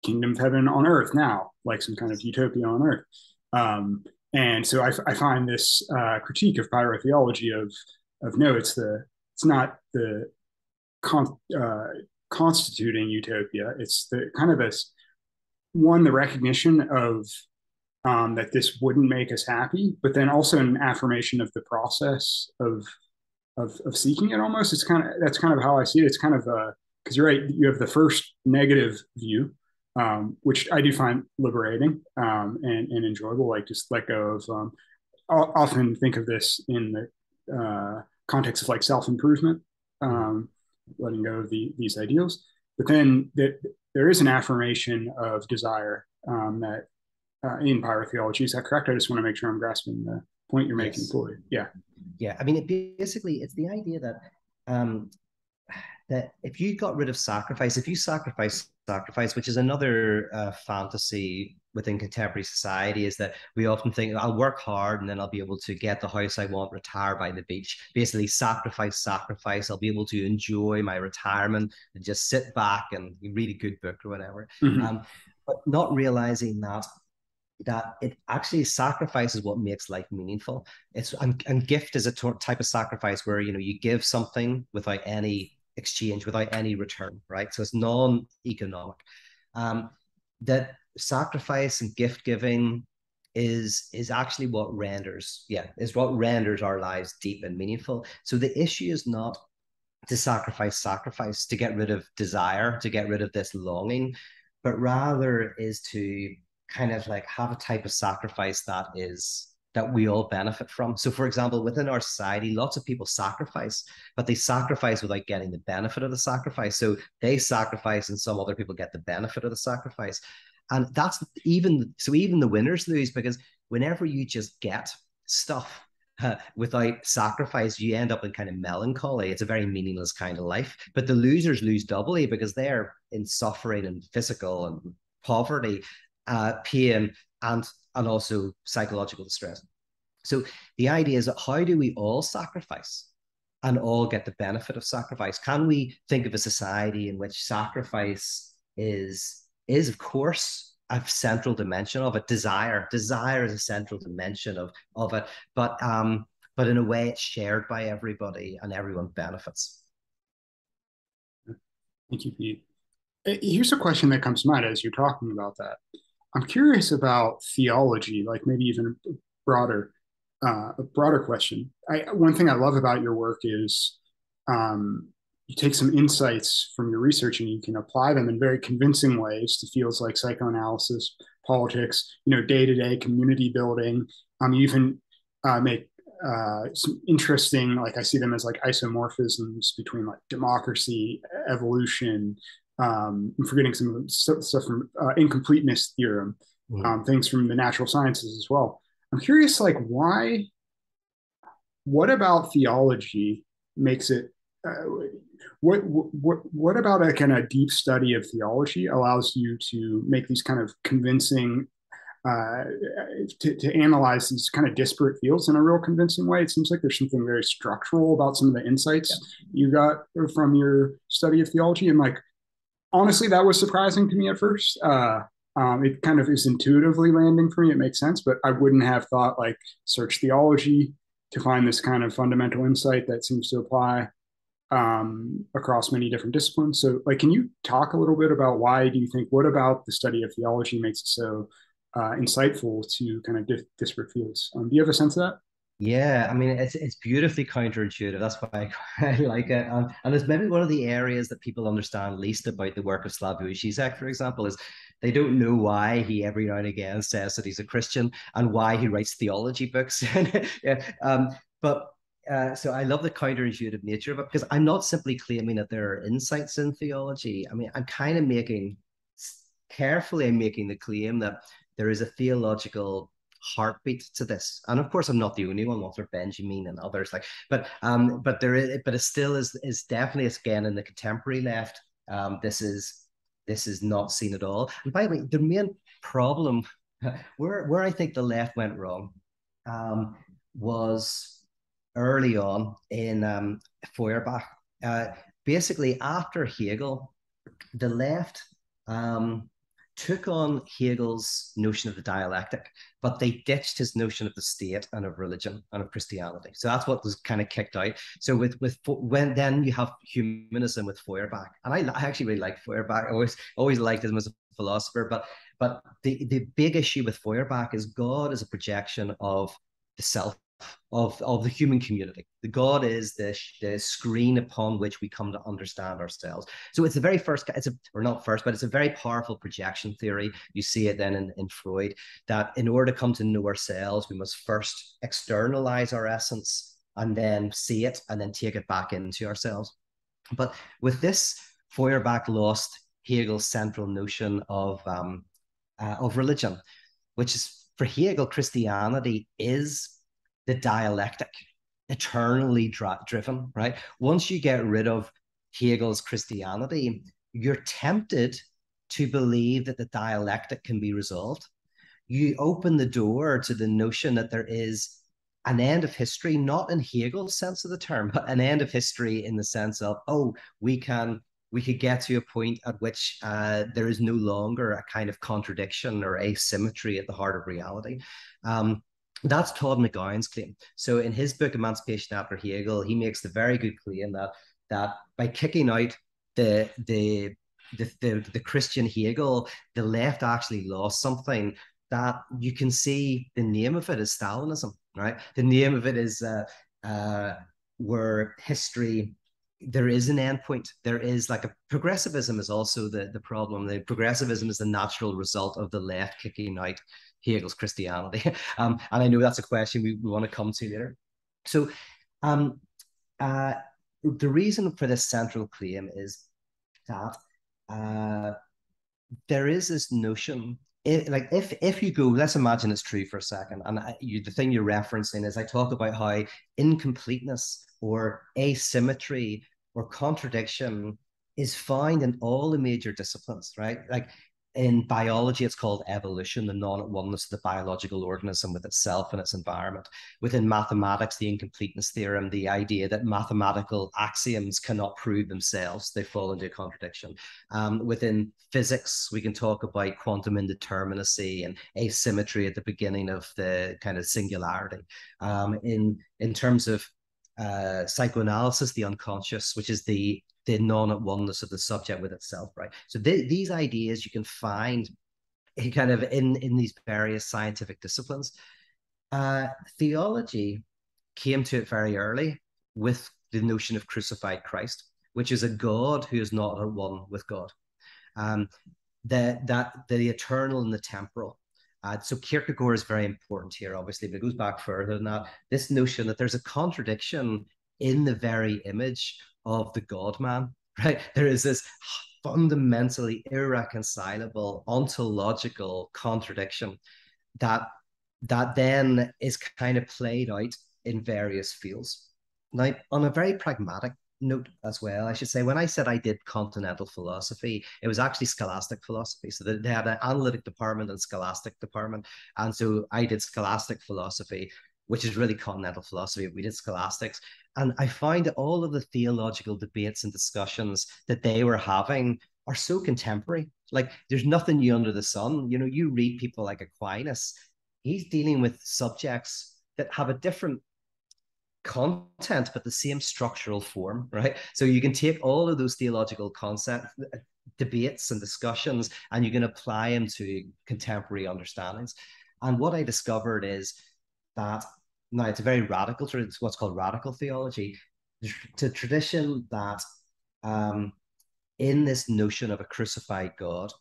kingdom of heaven on earth now, like some kind of utopia on earth. Um, and so I, I find this uh, critique of pyrotheology of, of no, it's the, it's not the con uh, constituting utopia. It's the kind of this one, the recognition of Um, that this wouldn't make us happy, but then also an affirmation of the process of of, of seeking it. Almost, it's kind of that's kind of how I see it. It's kind of because you're right. You have the first negative view, um, which I do find liberating um, and and enjoyable. Like just let go of. Um, I often think of this in the uh, context of like self improvement, um, letting go of the, these ideals. But then the, there is an affirmation of desire um, that. Uh, in pyrotheology, is that correct? I just want to make sure I'm grasping the point you're making, Floyd. Yeah, yeah. I mean, it basically, it's the idea that um, that if you got rid of sacrifice, if you sacrifice sacrifice, which is another uh, fantasy within contemporary society, is that we often think I'll work hard and then I'll be able to get the house I want, retire by the beach. Basically, sacrifice, sacrifice. I'll be able to enjoy my retirement and just sit back and read a good book or whatever. Mm-hmm. um, but not realizing that. that it actually sacrifices what makes life meaningful. It's and, and gift is a type of sacrifice where, you know, you give something without any exchange, without any return, right? So it's non-economic. Um, that sacrifice and gift giving is is actually what renders, yeah, is what renders our lives deep and meaningful. So the issue is not to sacrifice sacrifice, to get rid of desire, to get rid of this longing, but rather is to kind of like have a type of sacrifice that is that we all benefit from. So for example, within our society, lots of people sacrifice, but they sacrifice without getting the benefit of the sacrifice. So they sacrifice and some other people get the benefit of the sacrifice. And that's even, so even the winners lose, because whenever you just get stuff uh, without sacrifice, you end up in kind of melancholy. It's a very meaningless kind of life, but the losers lose doubly because they're in suffering and physical and poverty, uh, pain, and and also psychological distress. So the idea is that how do we all sacrifice and all get the benefit of sacrifice? Can we think of a society in which sacrifice is, is of course, a central dimension of it? Desire. Desire is a central dimension of, of it, but, um, but in a way it's shared by everybody and everyone benefits. Thank you, Pete. Here's a question that comes to mind as you're talking about that. I'm curious about theology, like maybe even broader, uh, a broader question. I, one thing I love about your work is um, you take some insights from your research and you can apply them in very convincing ways to fields like psychoanalysis, politics, you know, day-to-day community building. Um, you even uh, make uh, some interesting, like I see them as like isomorphisms between like democracy, evolution. Um, I'm forgetting some stuff from uh, incompleteness theorem, mm-hmm. um, things from the natural sciences as well. I'm curious, like, why, what about theology makes it, uh, what, what, what about a kind of deep study of theology allows you to make these kind of convincing, uh, to, to analyze these kind of disparate fields in a real convincing way? It seems like there's something very structural about some of the insights yeah. you got from your study of theology. And like, honestly, that was surprising to me at first. Uh, um, it kind of is intuitively landing for me. It makes sense, but I wouldn't have thought like search theology to find this kind of fundamental insight that seems to apply um, across many different disciplines. So like, can you talk a little bit about why do you think, what about the study of theology makes it so uh, insightful to kind of di- disparate fields? Um, do you have a sense of that? Yeah, I mean, it's it's beautifully counterintuitive. That's why I, I like it. Um, and it's maybe one of the areas that people understand least about the work of Slavoj Žižek, for example, is they don't know why he every now and again says that he's a Christian and why he writes theology books. yeah, um, but uh, so I love the counterintuitive nature of it, because I'm not simply claiming that there are insights in theology. I mean, I'm kind of making, carefully I'm making the claim that there is a theological heartbeat to this, and of course I'm not the only one. Walter Benjamin and others like, but um, but there is, but it still is is definitely again in the contemporary left. Um, this is this is not seen at all. And by the way, the main problem where where I think the left went wrong um, was early on in um, Feuerbach. Uh, basically, after Hegel, the left. Um, took on Hegel's notion of the dialectic, but they ditched his notion of the state and of religion and of Christianity. So that's what was kind of kicked out. So with with when then you have humanism with Feuerbach, and I, I actually really like Feuerbach. I always always liked him as a philosopher, but but the the big issue with Feuerbach is God is a projection of the self, of of the human community. The God is the the screen upon which we come to understand ourselves. So it's the very first, it's a, or not first, but it's a very powerful projection theory. You see it then in, in Freud, that in order to come to know ourselves, we must first externalize our essence and then see it and then take it back into ourselves. But with this, Feuerbach lost Hegel's central notion of um, uh, of religion, which is for Hegel, Christianity is the dialectic, eternally dra- driven, right? Once you get rid of Hegel's Christianity, you're tempted to believe that the dialectic can be resolved. You open the door to the notion that there is an end of history, not in Hegel's sense of the term, but an end of history in the sense of, oh, we can we could get to a point at which uh, there is no longer a kind of contradiction or asymmetry at the heart of reality. Um, that's Todd McGowan's claim. So in his book, Emancipation After Hegel, he makes the very good claim that, that by kicking out the, the, the, the, the Christian Hegel, the left actually lost something that you can see the name of it is Stalinism, right? The name of it is uh, uh, where history, there is an end point. There is like a progressivism is also the, the problem. The progressivism is the natural result of the left kicking out Hegel's Christianity. Um, and I know that's a question we, we want to come to later. So um, uh, the reason for this central claim is that uh, there is this notion, if, like if, if you go, let's imagine it's true for a second. And I, you, the thing you're referencing is I talk about how incompleteness or asymmetry or contradiction is found in all the major disciplines, right? Like in biology, it's called evolution, the non-at-oneness of the biological organism with itself and its environment. Within mathematics, the incompleteness theorem, the idea that mathematical axioms cannot prove themselves, they fall into a contradiction. Um, within physics, we can talk about quantum indeterminacy and asymmetry at the beginning of the kind of singularity. Um, in, in terms of uh, psychoanalysis, the unconscious, which is the the non-at-oneness of the subject with itself, right? So th these ideas you can find in kind of in, in these various scientific disciplines. Uh, theology came to it very early with the notion of crucified Christ, which is a God who is not at one with God. Um, the, that, the eternal and the temporal. Uh, so Kierkegaard is very important here, obviously, but it goes back further than that. This notion that there's a contradiction in the very image of the God-man, right? There is this fundamentally irreconcilable ontological contradiction that, that then is kind of played out in various fields. Now, on a very pragmatic note as well, I should say, when I said I did continental philosophy, it was actually scholastic philosophy. So they had an analytic department and scholastic department. And so I did scholastic philosophy, which is really continental philosophy. We did scholastics. And I find that all of the theological debates and discussions that they were having are so contemporary. Like there's nothing new under the sun. You know, you read people like Aquinas, he's dealing with subjects that have a different content, but the same structural form, right? So you can take all of those theological concepts, debates and discussions, and you can apply them to contemporary understandings. And what I discovered is that now it's a very radical, it's what's called radical theology, the tradition that um, in this notion of a crucified God,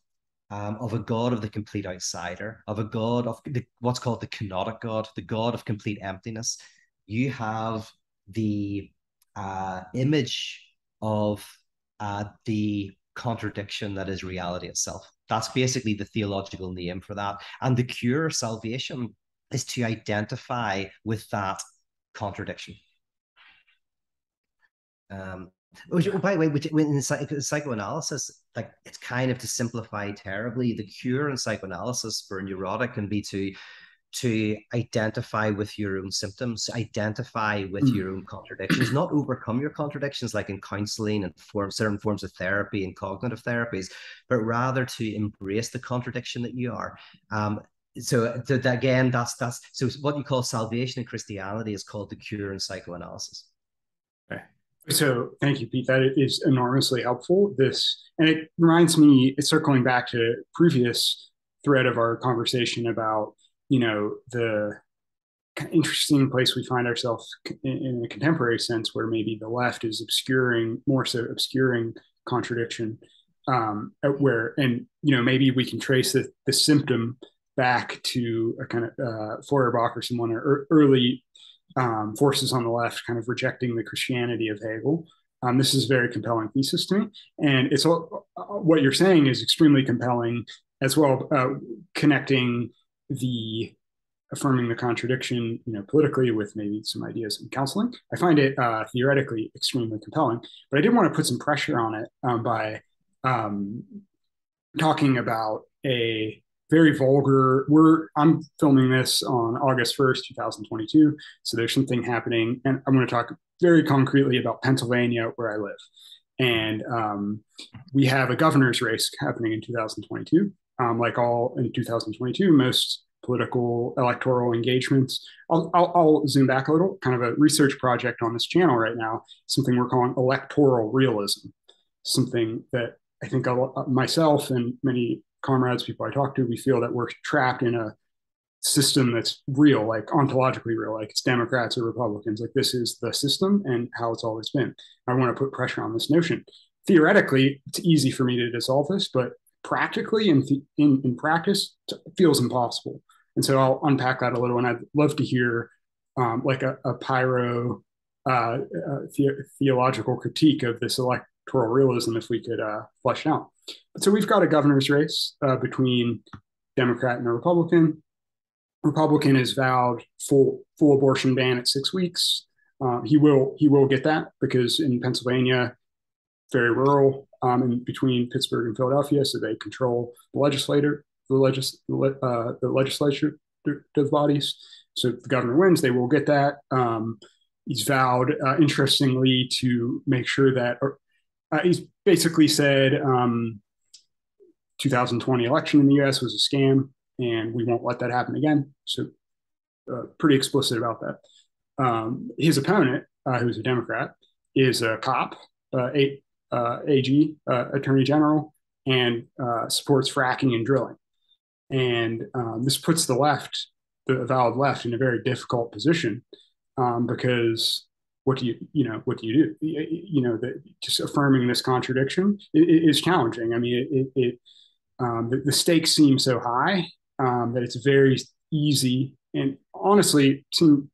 um, of a God of the complete outsider, of a God of the, what's called the kenotic God, the God of complete emptiness, you have the uh, image of uh, the contradiction that is reality itself. That's basically the theological name for that. And the cure, salvation, is to identify with that contradiction. Um, which, oh, by the way, which, in psychoanalysis, like it's kind of to simplify terribly. The cure in psychoanalysis for a neurotic can be to to identify with your own symptoms, identify with mm. your own contradictions, not overcome your contradictions like in counseling and form, certain forms of therapy and cognitive therapies, but rather to embrace the contradiction that you are. Um, So, so that, again, that's that's so what you call salvation in Christianity is called the cure in psychoanalysis. Okay, so thank you, Pete. That is enormously helpful. This, and it reminds me, it's circling back to previous thread of our conversation about you know the interesting place we find ourselves in a contemporary sense, where maybe the left is obscuring more so obscuring contradiction, um, where and you know maybe we can trace the the symptom back to a kind of uh, Feuerbach or someone, or early um, forces on the left kind of rejecting the Christianity of Hegel. Um, this is a very compelling thesis to me. And it's all, what you're saying is extremely compelling as well, uh, connecting the affirming the contradiction, you know, politically with maybe some ideas in counseling. I find it uh, theoretically extremely compelling, but I did want to put some pressure on it um, by um, talking about a very vulgar. We're I'm filming this on August first, two thousand twenty-two. So there's something happening. And I'm going to talk very concretely about Pennsylvania, where I live. And um, we have a governor's race happening in two thousand twenty-two. Um, like all in two thousand twenty-two, most political electoral engagements. I'll, I'll, I'll zoom back a little, kind of a research project on this channel right now, something we're calling electoral realism, something that I think I'll, myself and many comrades, people I talk to, we feel that we're trapped in a system that's real, like ontologically real, like it's Democrats or Republicans, like this is the system and how it's always been. I want to put pressure on this notion. Theoretically, it's easy for me to dissolve this, but practically and in, in, in practice, it feels impossible. And so I'll unpack that a little, and I'd love to hear um, like a, a pyro uh, a the- theological critique of this electoral realism if we could uh, flesh out. So we've got a governor's race uh, between Democrat and a Republican. Republican is vowed full full abortion ban at six weeks. Um, he will he will get that because in Pennsylvania, very rural, um, in between Pittsburgh and Philadelphia, so they control the legislator, the legis uh, the legislature bodies. So if the governor wins, they will get that. Um, he's vowed, uh, interestingly, to make sure that or, uh, he's basically said um, two thousand twenty election in the U S was a scam, and we won't let that happen again. So uh, pretty explicit about that. Um, his opponent, uh, who's a Democrat, is a cop, uh, a, uh, A G, uh, Attorney General, and uh, supports fracking and drilling. And um, this puts the left, the avowed left, in a very difficult position um, because what do you, you know, what do you do? You know, the, just affirming this contradiction is challenging. I mean, it, it um, the, the stakes seem so high. Um, that it's very easy, and honestly, to,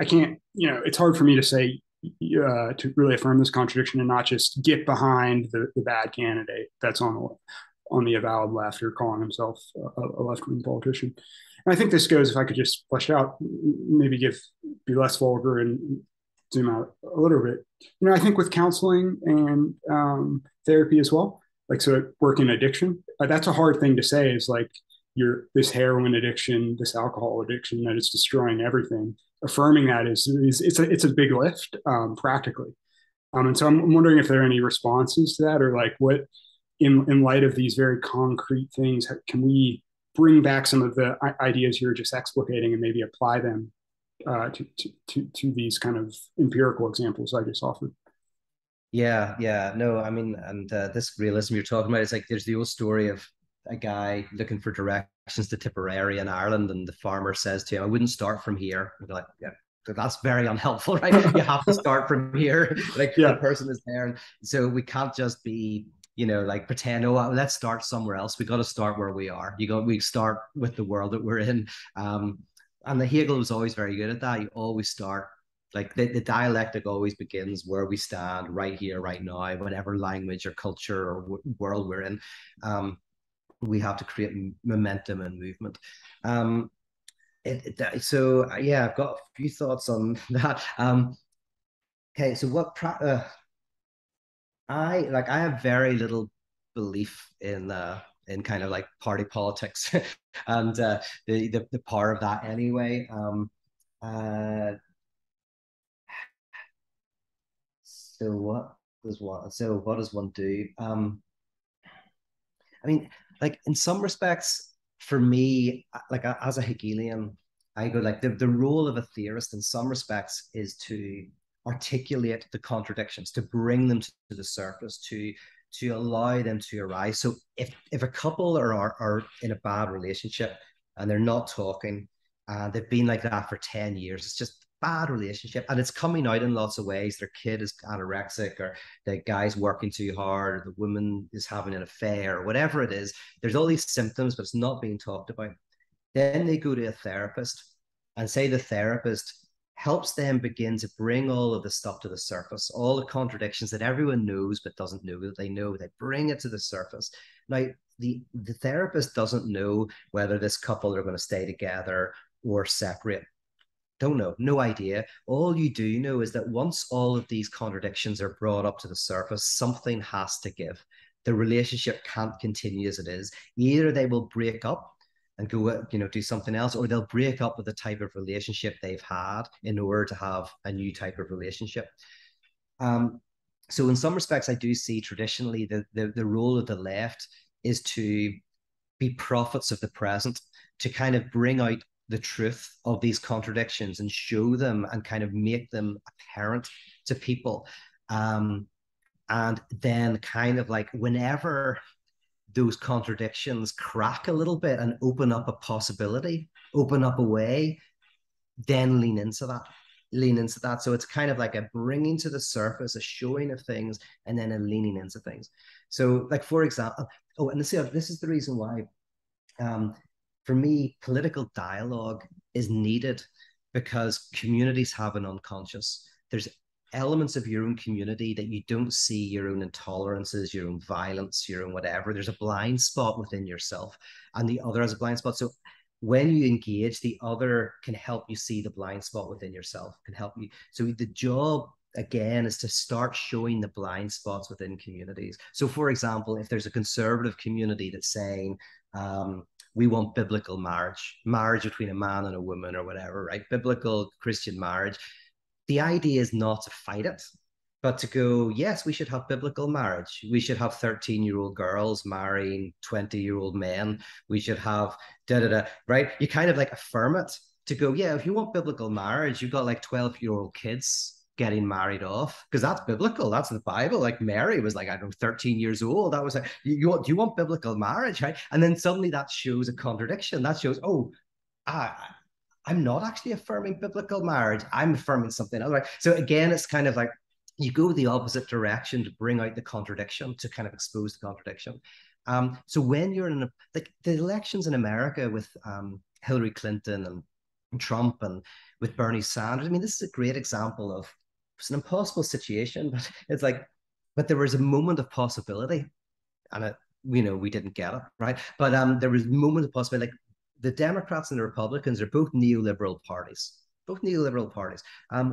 I can't, you know, it's hard for me to say, uh, to really affirm this contradiction and not just get behind the, the bad candidate that's on the, on the avowed left or calling himself a, a left-wing politician. And I think this goes, if I could just flesh out, maybe give, be less vulgar and zoom out a little bit. You know, I think with counseling and um, therapy as well, like, so working addiction, uh, that's a hard thing to say is like, your this heroin addiction, this alcohol addiction that is destroying everything. Affirming that is, is it's a it's a big lift um, practically, um, and so I'm wondering if there are any responses to that, or like what, in in light of these very concrete things, can we bring back some of the ideas you're just explicating and maybe apply them uh, to, to to to these kind of empirical examples I just offered. Yeah, yeah, no, I mean, and uh, this realism you're talking about is like there's the old story of a guy looking for directions to Tipperary in Ireland, and the farmer says to him, I wouldn't start from here. And they're like, yeah, that's very unhelpful, right? You have to start from here. Like yeah. The person is there. And so we can't just be, you know, like pretend, oh, let's start somewhere else. We got to start where we are. You got, we start with the world that we're in. Um, and the Hegel was always very good at that. You always start, like the, the dialectic always begins where we stand right here, right now, whatever language or culture or w- world we're in. Um, we have to create momentum and movement. Um, it, it, so yeah, I've got a few thoughts on that. Um, okay, so what, pra- uh, I like, I have very little belief in uh, in kind of like party politics and uh, the, the, the power of that anyway. Um, uh, so what does one, so what does one do? Um, I mean, like in some respects, for me, like as a Hegelian, I go like the, the role of a theorist in some respects is to articulate the contradictions, to bring them to the surface, to to allow them to arise. So if if a couple are are, are in a bad relationship and they're not talking, uh, they've been like that for ten years, it's just bad relationship, and it's coming out in lots of ways. Their kid is anorexic, or the guy's working too hard, or the woman is having an affair, or whatever it is. There's all these symptoms, but it's not being talked about. Then they go to a therapist, and say the therapist helps them begin to bring all of the stuff to the surface, all the contradictions that everyone knows but doesn't know that they know. They bring it to the surface. Now, the, the therapist doesn't know whether this couple are going to stay together or separate. Don't know, no idea. All you do know is that once all of these contradictions are brought up to the surface, something has to give. The relationship can't continue as it is. Either they will break up and go, you know, do something else, or they'll break up with the type of relationship they've had in order to have a new type of relationship. Um, So in some respects, I do see traditionally the, the, the role of the left is to be prophets of the present, to kind of bring out the truth of these contradictions and show them and kind of make them apparent to people. Um, and then kind of like whenever those contradictions crack a little bit and open up a possibility, open up a way, then lean into that. lean into that. So it's kind of like a bringing to the surface, a showing of things, and then a leaning into things. So like, for example, oh, and this is the reason why, um, for me, political dialogue is needed, because communities have an unconscious. There's elements of your own community that you don't see, your own intolerances, your own violence, your own whatever. There's a blind spot within yourself, and the other has a blind spot. So when you engage, the other can help you see the blind spot within yourself, can help you. So the job, again, is to start showing the blind spots within communities. So for example, if there's a conservative community that's saying, um, we want biblical marriage, marriage between a man and a woman or whatever, right? Biblical Christian marriage. The idea is not to fight it, but to go, yes, we should have biblical marriage. We should have thirteen-year-old girls marrying twenty-year-old men. We should have da-da-da, right? You kind of like affirm it to go, yeah, if you want biblical marriage, you've got like twelve-year-old kids getting married off, because that's biblical. That's the Bible. Like Mary was like, I don't know, thirteen years old. That was like, you, you want, do you want biblical marriage, right? And then suddenly that shows a contradiction. That shows, oh, ah, I'm not actually affirming biblical marriage. I'm affirming something else, right? So again, it's kind of like, you go the opposite direction to bring out the contradiction, to kind of expose the contradiction. Um, so when you're in a, like the elections in America with um, Hillary Clinton and, and Trump and with Bernie Sanders, I mean, this is a great example of, it's an impossible situation, but it's like, but there was a moment of possibility, and it, you know, we didn't get it, right? But um, there was a moment of possibility, like the Democrats and the Republicans are both neoliberal parties, both neoliberal parties. Um,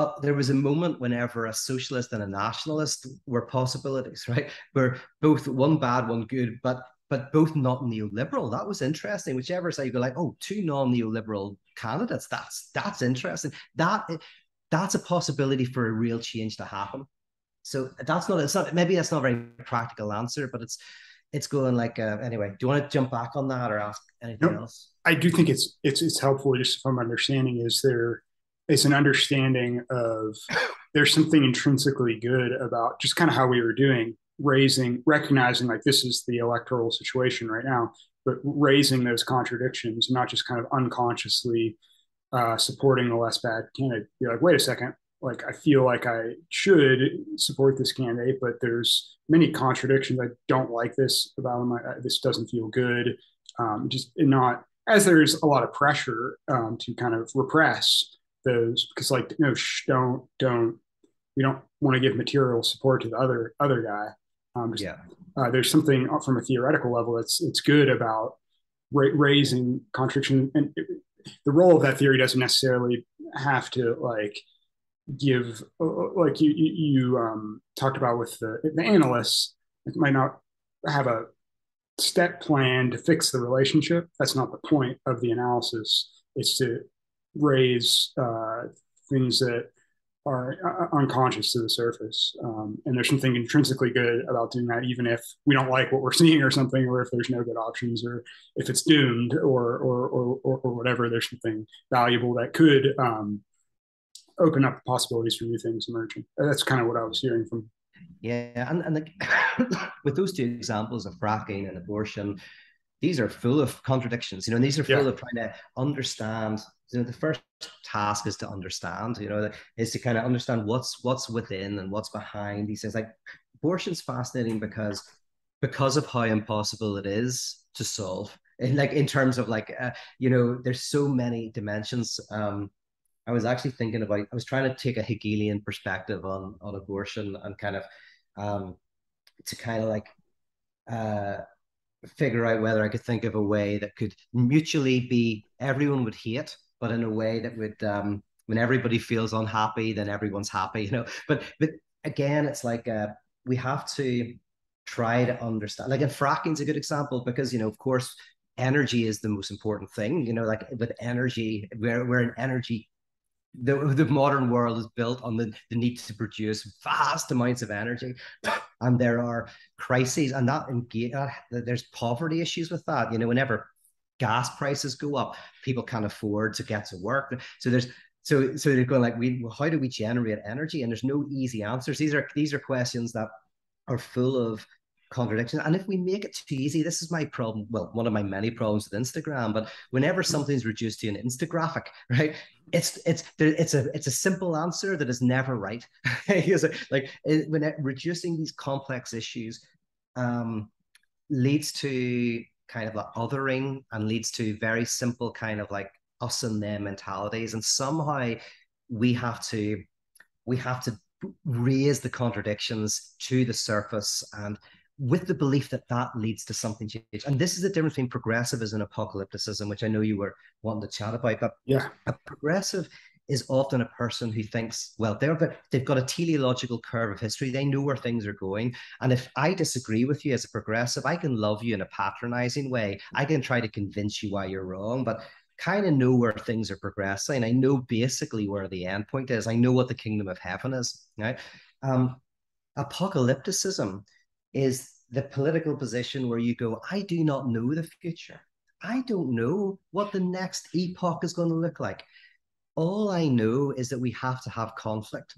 But there was a moment whenever a socialist and a nationalist were possibilities, right? Where both one bad, one good, but but both not neoliberal. That was interesting. Whichever side you go, like, oh, two non-neoliberal candidates. That's that's interesting. That that's a possibility for a real change to happen. So that's not. It's not. Maybe that's not a very practical answer, but it's it's going like uh, anyway. Do you want to jump back on that or ask anything no, else? I do think it's it's it's helpful. Just from understanding, is there. It's an understanding of there's something intrinsically good about just kind of how we were doing, raising, recognizing like this is the electoral situation right now, but raising those contradictions, not just kind of unconsciously uh, supporting the less bad candidate. You're like, wait a second, like I feel like I should support this candidate, but there's many contradictions. I don't like this about my, this doesn't feel good. Um, just not, as there's a lot of pressure um, to kind of repress those, because like you know, shh, don't don't we don't want to give material support to the other other guy. Um, yeah, uh, there's something from a theoretical level that's it's good about ra raising contradiction, and it, the role of that theory doesn't necessarily have to like give like you you um, talked about with the, the analysts. It might not have a step plan to fix the relationship. That's not the point of the analysis. It's to raise uh, things that are unconscious to the surface. Um, and there's something intrinsically good about doing that, even if we don't like what we're seeing or something, or if there's no good options, or if it's doomed or, or, or, or, or whatever, there's something valuable that could um, open up possibilities for new things emerging. That's kind of what I was hearing from. Yeah, and, and the, with those two examples of fracking and abortion, these are full of contradictions, you know, and these are full yeah. of trying to understand. You know, the first task is to understand, you know, is to kind of understand what's what's within and what's behind these things. Like abortion's fascinating because because of how impossible it is to solve. And like in terms of like, uh, you know, there's so many dimensions. Um, I was actually thinking about, I was trying to take a Hegelian perspective on, on abortion and kind of um, to kind of like, uh, figure out whether I could think of a way that could mutually be, everyone would hate, but in a way that would, um, when everybody feels unhappy, then everyone's happy, you know, but, but again, it's like, uh, we have to try to understand, like, and fracking's a good example because, you know, of course, energy is the most important thing, you know, like with energy, we're, we're an energy the, the modern world is built on the, the need to produce vast amounts of energy, and there are crises, and that engage, uh, there's poverty issues with that. You know, whenever gas prices go up, people can't afford to get to work. So there's so so they're going like, we well, how do we generate energy? And there's no easy answers. These are these are questions that are full of contradictions. And if we make it too easy, this is my problem. Well, one of my many problems with Instagram. But whenever something's reduced to an Instagraphic, right? It's it's it's a it's a simple answer that is never right. Like it, when it, reducing these complex issues um, leads to kind of like othering, and leads to very simple kind of like us and them mentalities. And somehow we have to, we have to raise the contradictions to the surface, and with the belief that that leads to something change. And this is the difference between progressivism and apocalypticism, which I know you were wanting to chat about. But yeah, a progressive is often a person who thinks, well, they're, they've got a teleological curve of history. They know where things are going. And if I disagree with you as a progressive, I can love you in a patronizing way. I can try to convince you why you're wrong, but kind of know where things are progressing. I know basically where the end point is. I know what the kingdom of heaven is, right? Um, apocalypticism is the political position where you go, I do not know the future. I don't know what the next epoch is going to look like. All I know is that we have to have conflict,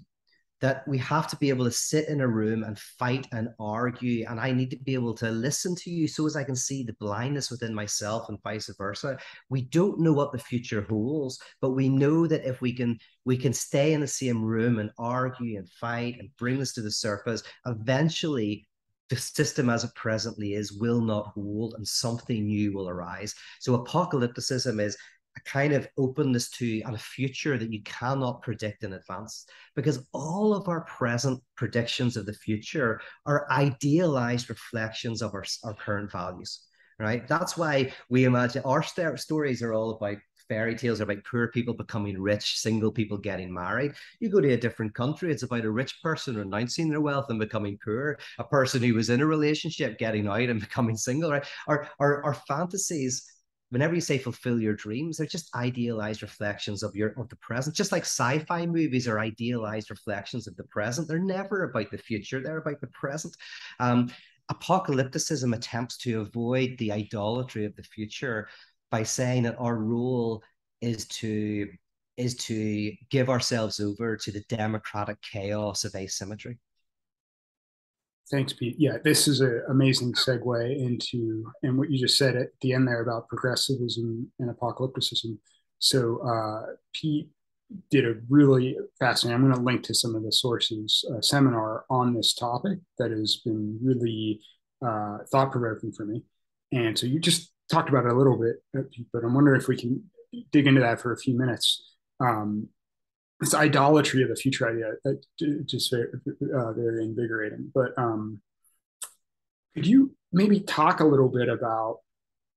that we have to be able to sit in a room and fight and argue. And I need to be able to listen to you so as I can see the blindness within myself, and vice versa. We don't know what the future holds, but we know that if we can, we can stay in the same room and argue and fight and bring this to the surface, eventually the system as it presently is will not hold and something new will arise. So apocalypticism is a kind of openness to and a future that you cannot predict in advance, because all of our present predictions of the future are idealized reflections of our, our current values, right? That's why we imagine our st stories are all about fairy tales, are about poor people becoming rich, single people getting married. You go to a different country, it's about a rich person renouncing their wealth and becoming poor, a person who was in a relationship getting out and becoming single, right? Our, our, our fantasies, whenever you say fulfill your dreams, they're just idealized reflections of your of the present. Just like sci-fi movies are idealized reflections of the present. They're never about the future. They're about the present. Um, apocalypticism attempts to avoid the idolatry of the future by saying that our role is to, is to give ourselves over to the democratic chaos of asymmetry. Thanks, Pete. Yeah, this is an amazing segue into, and what you just said at the end there about progressivism and apocalypticism. So uh, Pete did a really fascinating, I'm going to link to some of the sources, uh, seminar on this topic that has been really uh, thought-provoking for me. And so you just talked about it a little bit, Pete, but I'm wondering if we can dig into that for a few minutes. Um, This idolatry of the future idea, uh, just very, uh, very invigorating. But um, could you maybe talk a little bit about,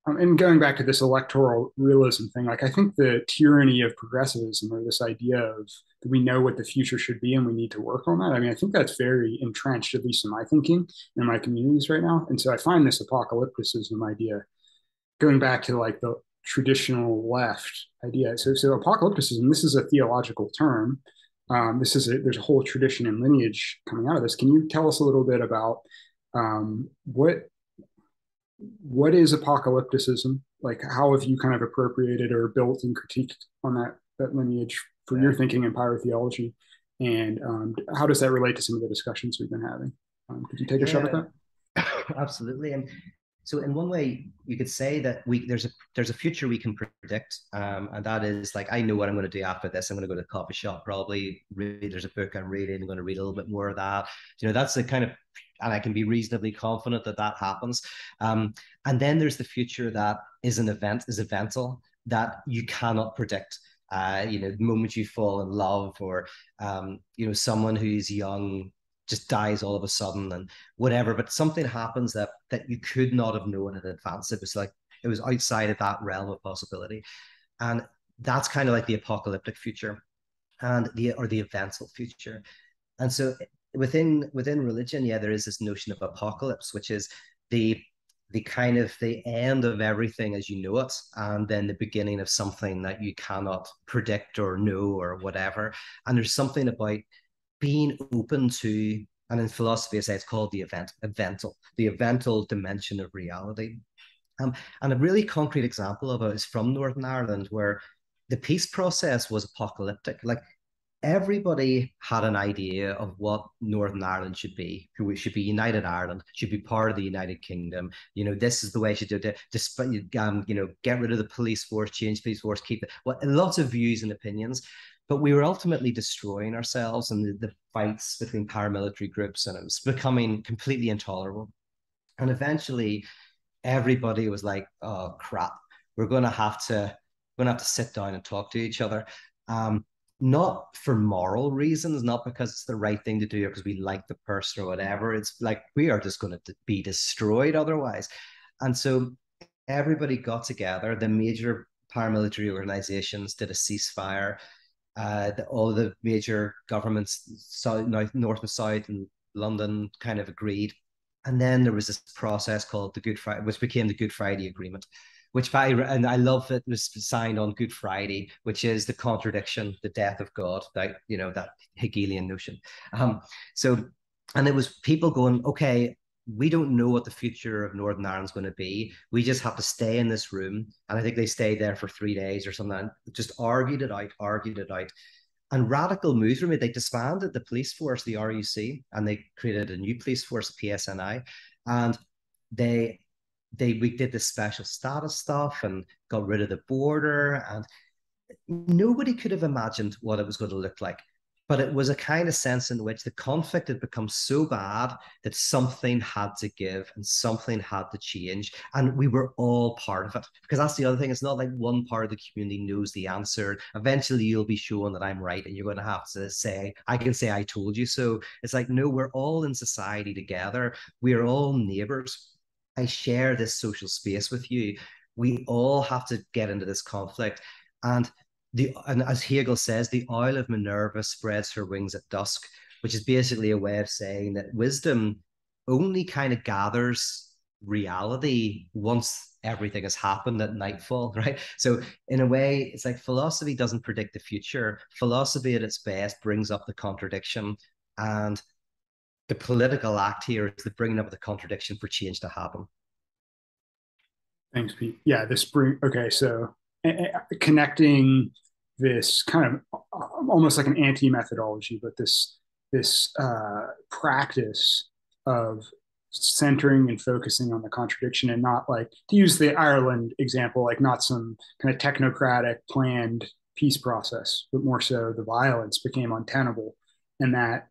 um, and going back to this electoral realism thing, like I think the tyranny of progressivism, or this idea of we know what the future should be and we need to work on that. I mean, I think that's very entrenched, at least in my thinking, in my communities right now. And so I find this apocalypticism idea, going back to like the traditional left idea. So, so apocalypticism, this is a theological term. Um, this is a, there's a whole tradition and lineage coming out of this. Can you tell us a little bit about um, what what is apocalypticism? Like, how have you kind of appropriated or built and critiqued on that, that lineage for yeah. your thinking in pyrotheology? And um, how does that relate to some of the discussions we've been having? Um, could you take a yeah, shot at that? Absolutely. And so in one way, you could say that we there's a there's a future we can predict, um, and that is like, I know what I'm going to do after this. I'm going to go to the coffee shop, probably read. There's a book I'm reading. I'm going to read a little bit more of that. You know, that's the kind of, and I can be reasonably confident that that happens. Um, and then there's the future that is an event, is evental, that you cannot predict. Uh, you know, the moment you fall in love, or um, you know, someone who's young just dies all of a sudden and whatever, but something happens that that you could not have known in advance. It was like, it was outside of that realm of possibility. And that's kind of like the apocalyptic future, and the, or the eventual future. And so within, within religion, yeah, there is this notion of apocalypse, which is the, the kind of the end of everything as you know it, and then the beginning of something that you cannot predict or know or whatever. And there's something about being open to, and in philosophy, I say it's called the event, evental, the evental dimension of reality. Um, and a really concrete example of it is from Northern Ireland, where the peace process was apocalyptic. Like, everybody had an idea of what Northern Ireland should be. It should be United Ireland, should be part of the United Kingdom. You know, this is the way you should do it. Just, um, you know, get rid of the police force, change police force, keep it. Well, lots of views and opinions, but we were ultimately destroying ourselves, and the, the fights between paramilitary groups, and it was becoming completely intolerable. And eventually everybody was like, oh, crap, we're going to have to, we're going to have to sit down and talk to each other. Um, Not for moral reasons, not because it's the right thing to do or because we like the person or whatever. It's like, we are just going to be destroyed otherwise. And so everybody got together. The major paramilitary organizations did a ceasefire. Uh, the, all the major governments, south, north, north and south, and London kind of agreed. And then there was this process called the Good Friday, which became the Good Friday Agreement, which by, and I love that it was signed on Good Friday, which is the contradiction, the death of God, like, you know, that Hegelian notion. Um, so, and it was people going, okay, we don't know what the future of Northern Ireland's going to be. We just have to stay in this room. And I think they stayed there for three days or something, and just argued it out, argued it out. And radical moves were made. They disbanded the police force, the R U C, and they created a new police force, P S N I. And they... They, we did the special status stuff and got rid of the border, and nobody could have imagined what it was going to look like. But it was a kind of sense in which the conflict had become so bad that something had to give and something had to change. And we were all part of it, because that's the other thing. It's not like one part of the community knows the answer. Eventually you'll be shown that I'm right, and you're going to have to say, I can say I told you so. It's like, no, we're all in society together. We are all neighbors. I share this social space with you. We all have to get into this conflict. And the and as Hegel says, the oil of Minerva spreads her wings at dusk, which is basically a way of saying that wisdom only kind of gathers reality once everything has happened at nightfall, right? So in a way, it's like philosophy doesn't predict the future. Philosophy at its best brings up the contradiction, and the political act here is the bringing up of the contradiction for change to happen. Thanks, Pete. Yeah, this bring, okay, so uh, connecting this kind of uh, almost like an anti-methodology, but this, this uh, practice of centering and focusing on the contradiction, and not, like, to use the Ireland example, like not some kind of technocratic planned peace process, but more so the violence became untenable, and that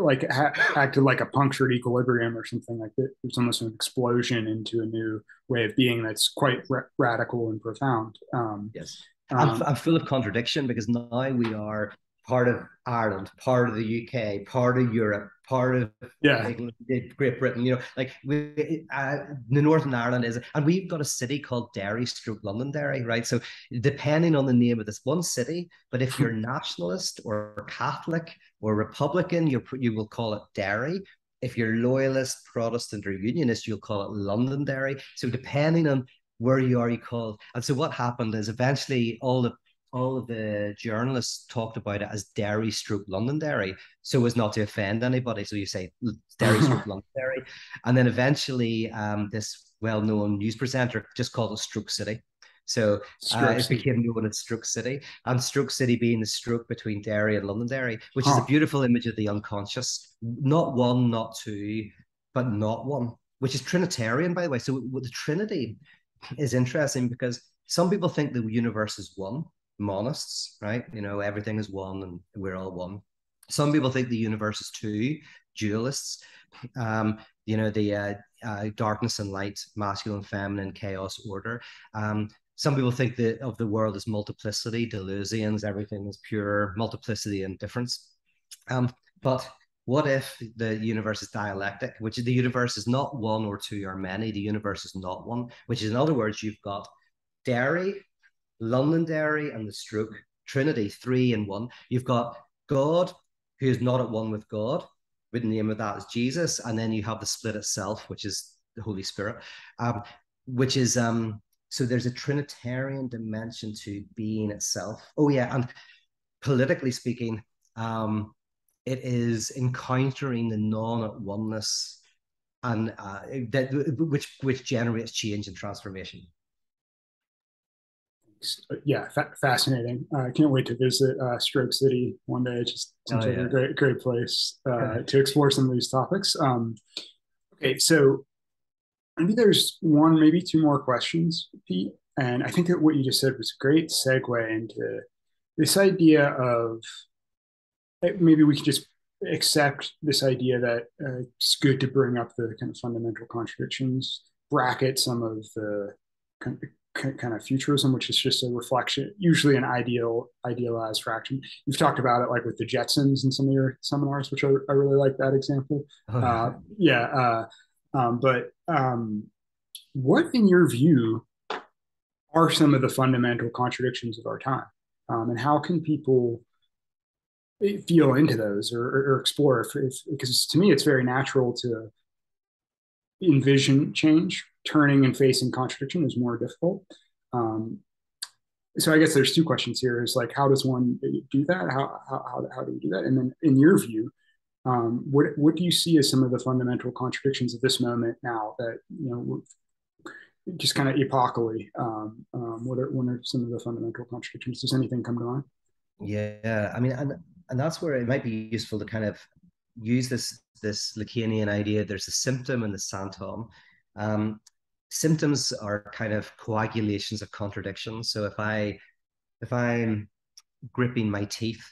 like acted like a punctured equilibrium or something like that. It's almost an explosion into a new way of being that's quite ra radical and profound. Um, yes, um, I'm, I'm full of contradiction, because now we are part of Ireland, part of the U K, part of Europe, part of yeah. England, Great Britain. You know, like we, uh, the Northern Ireland is, and we've got a city called Derry, stroke Londonderry, right? So depending on the name of this one city, but if you're nationalist or Catholic or Republican, you you will call it Derry. If you're loyalist, Protestant, or Unionist, you'll call it Londonderry. So depending on where you are, you call. And so what happened is eventually all the all of the journalists talked about it as Derry stroke Londonderry, so as not to offend anybody. So you say Derry stroke Londonderry. And then eventually um, this well-known news presenter just called it Stroke City. So uh, it became known as Stroke City, and Stroke City being the stroke between Derry and Londonderry, which huh. is a beautiful image of the unconscious. Not one, not two, but not one, which is Trinitarian, by the way. So the Trinity is interesting, because some people think the universe is one. Monists, right? You know, everything is one and we're all one. Some people think the universe is two, dualists. Um, you know, the uh, uh, darkness and light, masculine, feminine, chaos, order. Um, some people think that of the world as multiplicity, Deleuzians, everything is pure multiplicity and difference. Um, but what if the universe is dialectic, which the universe is not one or two or many, the universe is not one, which is, in other words, you've got Derry, Londonderry, and the stroke Trinity, three in one. You've got God, who's not at one with God, with the name of that is Jesus, and then you have the split itself, which is the Holy Spirit, um, which is, um, so there's a Trinitarian dimension to being itself. Oh yeah, and politically speaking, um, it is encountering the non-at-oneness and uh, that which which generates change and transformation. Yeah, fa fascinating. I uh, can't wait to visit uh, Stroke City one day. It just seems oh, yeah. like a great, great place uh, yeah. to explore some of these topics. Um, okay, so maybe there's one, maybe two more questions, Pete. And I think that what you just said was a great segue into this idea of, maybe we could just accept this idea that uh, it's good to bring up the kind of fundamental contradictions, bracket some of the kind of kind of futurism, which is just a reflection, usually an ideal, idealized fraction. You've talked about it like with the Jetsons in some of your seminars, which I, I really like that example. Oh, yeah. Uh, yeah uh, um, but um, what, in your view, are some of the fundamental contradictions of our time? Um, and how can people feel into those or, or, or explore? If, if, because to me, it's very natural to envision change. Turning and facing contradiction is more difficult. Um, so I guess there's two questions here: is like, how does one do that? How how how do we do that? And then, in your view, um, what what do you see as some of the fundamental contradictions of this moment now that you know, just kind of epochally? Um, um, what are what are some of the fundamental contradictions? Does anything come to mind? Yeah, I mean, and and that's where it might be useful to kind of use this this Lacanian idea. There's a symptom and the symptom. Um, symptoms are kind of coagulations of contradictions. So if I, if I'm gripping my teeth,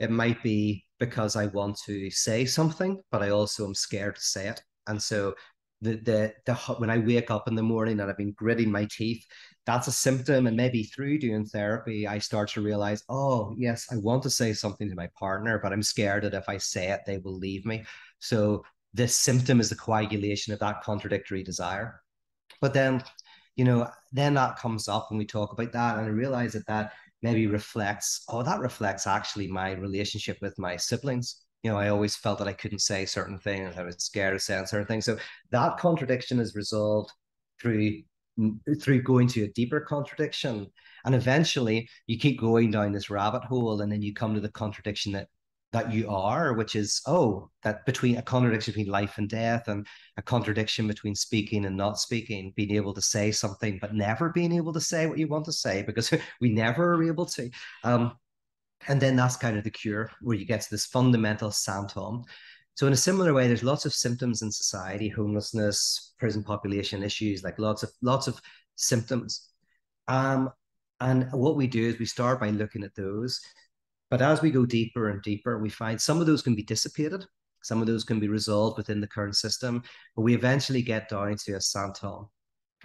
it might be because I want to say something, but I also am scared to say it. And so the, the, the, when I wake up in the morning and I've been gritting my teeth, that's a symptom. And maybe through doing therapy, I start to realize, oh yes, I want to say something to my partner, but I'm scared that if I say it, they will leave me. So this symptom is the coagulation of that contradictory desire. But then, you know, then that comes up when we talk about that. And I realize that that maybe reflects, oh, that reflects actually my relationship with my siblings. You know, I always felt that I couldn't say certain things. I was scared of saying certain things. So that contradiction is resolved through, through going to a deeper contradiction. And eventually you keep going down this rabbit hole, and then you come to the contradiction that that you are, which is, oh, that between a contradiction between life and death, and a contradiction between speaking and not speaking, being able to say something, but never being able to say what you want to say, because we never are able to. Um, and then that's kind of the cure, where you get to this fundamental symptom. So in a similar way, there's lots of symptoms in society, homelessness, prison population issues, like lots of, lots of symptoms. Um, and what we do is we start by looking at those. But as we go deeper and deeper, we find some of those can be dissipated. Some of those can be resolved within the current system. But we eventually get down to a symptom.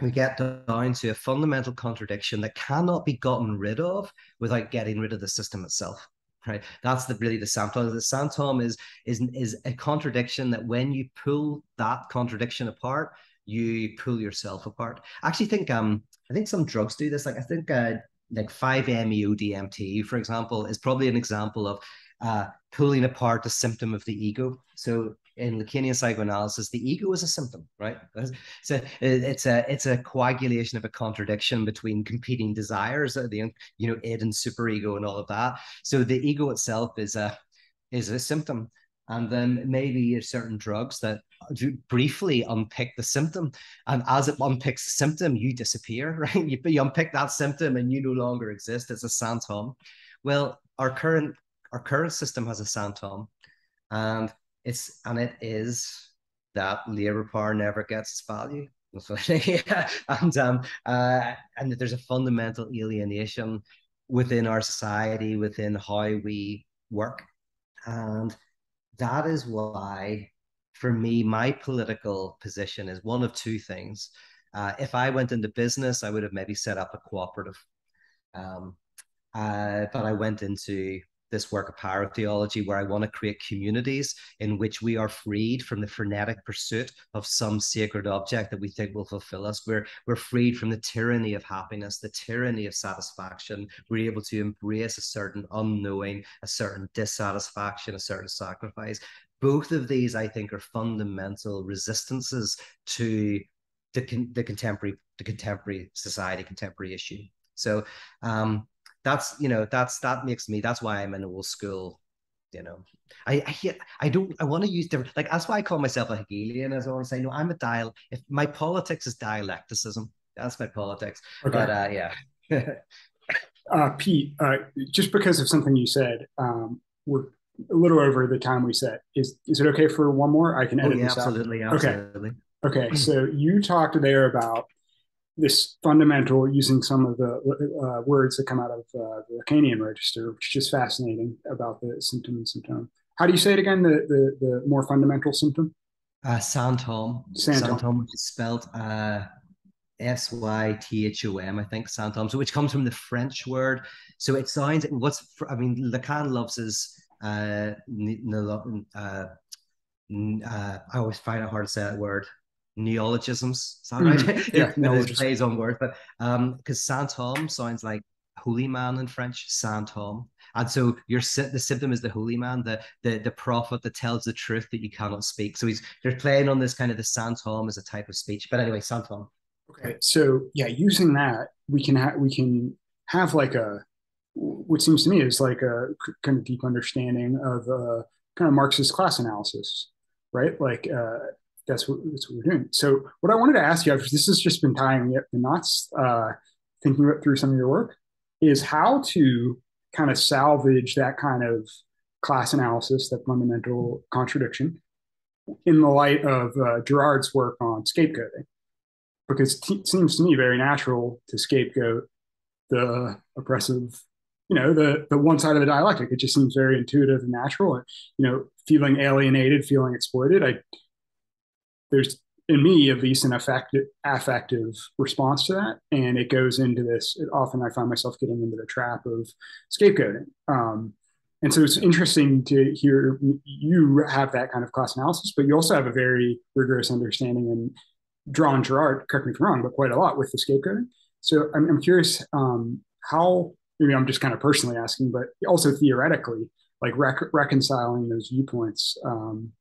We get down to a fundamental contradiction that cannot be gotten rid of without getting rid of the system itself. Right? That's the, really the symptom. The symptom is, is, is a contradiction that when you pull that contradiction apart, you pull yourself apart. I actually think, um, I think some drugs do this. Like I think... Uh, like five M E O D M T, for example, is probably an example of uh, pulling apart the symptom of the ego. So in Lacanian psychoanalysis, the ego is a symptom, right? So it's a, it's a coagulation of a contradiction between competing desires, the, you know, id and superego and all of that. So the ego itself is a, is a symptom. And then maybe certain drugs that do briefly unpick the symptom. And as it unpicks the symptom, you disappear, right? You, you unpick that symptom and you no longer exist. It's a symptom. Well, our current, our current system has a symptom. And it's, and it is that labor power never gets its value. and, um, uh, and that there's a fundamental alienation within our society, within how we work. And that is why, for me, my political position is one of two things. Uh, if I went into business, I would have maybe set up a cooperative. Um, uh, but I went into this work of paratheology, where I want to create communities in which we are freed from the frenetic pursuit of some sacred object that we think will fulfill us. We're, we're freed from the tyranny of happiness, the tyranny of satisfaction. We're able to embrace a certain unknowing, a certain dissatisfaction, a certain sacrifice. Both of these, I think, are fundamental resistances to the con the contemporary the contemporary society, contemporary issue. So um, that's you know that's that makes me that's why I'm an old school. You know, I I, I don't I want to use different like that's why I call myself a Hegelian. As I want to say, no, I'm a dial. If my politics is dialecticism, that's my politics. Okay. But uh, yeah. uh, Pete, uh, just because of something you said, um, we're a little over the time we set. Is is it okay for one more? I can edit. Oh, yeah, this absolutely, out. absolutely. Okay. Okay. So you talked there about this fundamental, using some of the uh, words that come out of uh, the Lacanian register, which is just fascinating about the symptom and symptom. How do you say it again? The the, the more fundamental symptom? Uh, Symptom. Symptom, which is spelled uh, S Y T H O M, I think, symptom. So which comes from the French word. So it sounds, what's, I mean, Lacan loves his, uh, uh, uh, I always find it hard to say that word. Neologisms, sound right? Mm, yeah, neologism. Plays on words, but um, because Saint Homme sounds like holy man in French, Saint Homme, and so your the symptom is the holy man, the the the prophet that tells the truth that you cannot speak. So he's they're playing on this kind of the Saint Homme as a type of speech. But anyway, Saint Homme. Okay, so yeah, using that we can have we can have like a what seems to me is like a kind of deep understanding of uh, kind of Marxist class analysis, right? Like. Uh, That's what, that's what we're doing. So what I wanted to ask you, after this has just been tying up the knots, uh, thinking about through some of your work, is how to kind of salvage that kind of class analysis, that fundamental contradiction, in the light of uh, Girard's work on scapegoating. Because it seems to me very natural to scapegoat the oppressive, you know, the, the one side of the dialectic. It just seems very intuitive and natural. And, you know, feeling alienated, feeling exploited, I... there's, in me at least, an affective, affective response to that. And it goes into this, it, often I find myself getting into the trap of scapegoating. Um, and so it's interesting to hear you have that kind of class analysis, but you also have a very rigorous understanding and draw on Girard, correct me if I'm wrong, but quite a lot with the scapegoating. So I'm, I'm curious um, how, maybe I'm just kind of personally asking, but also theoretically, like rec reconciling those viewpoints. Um,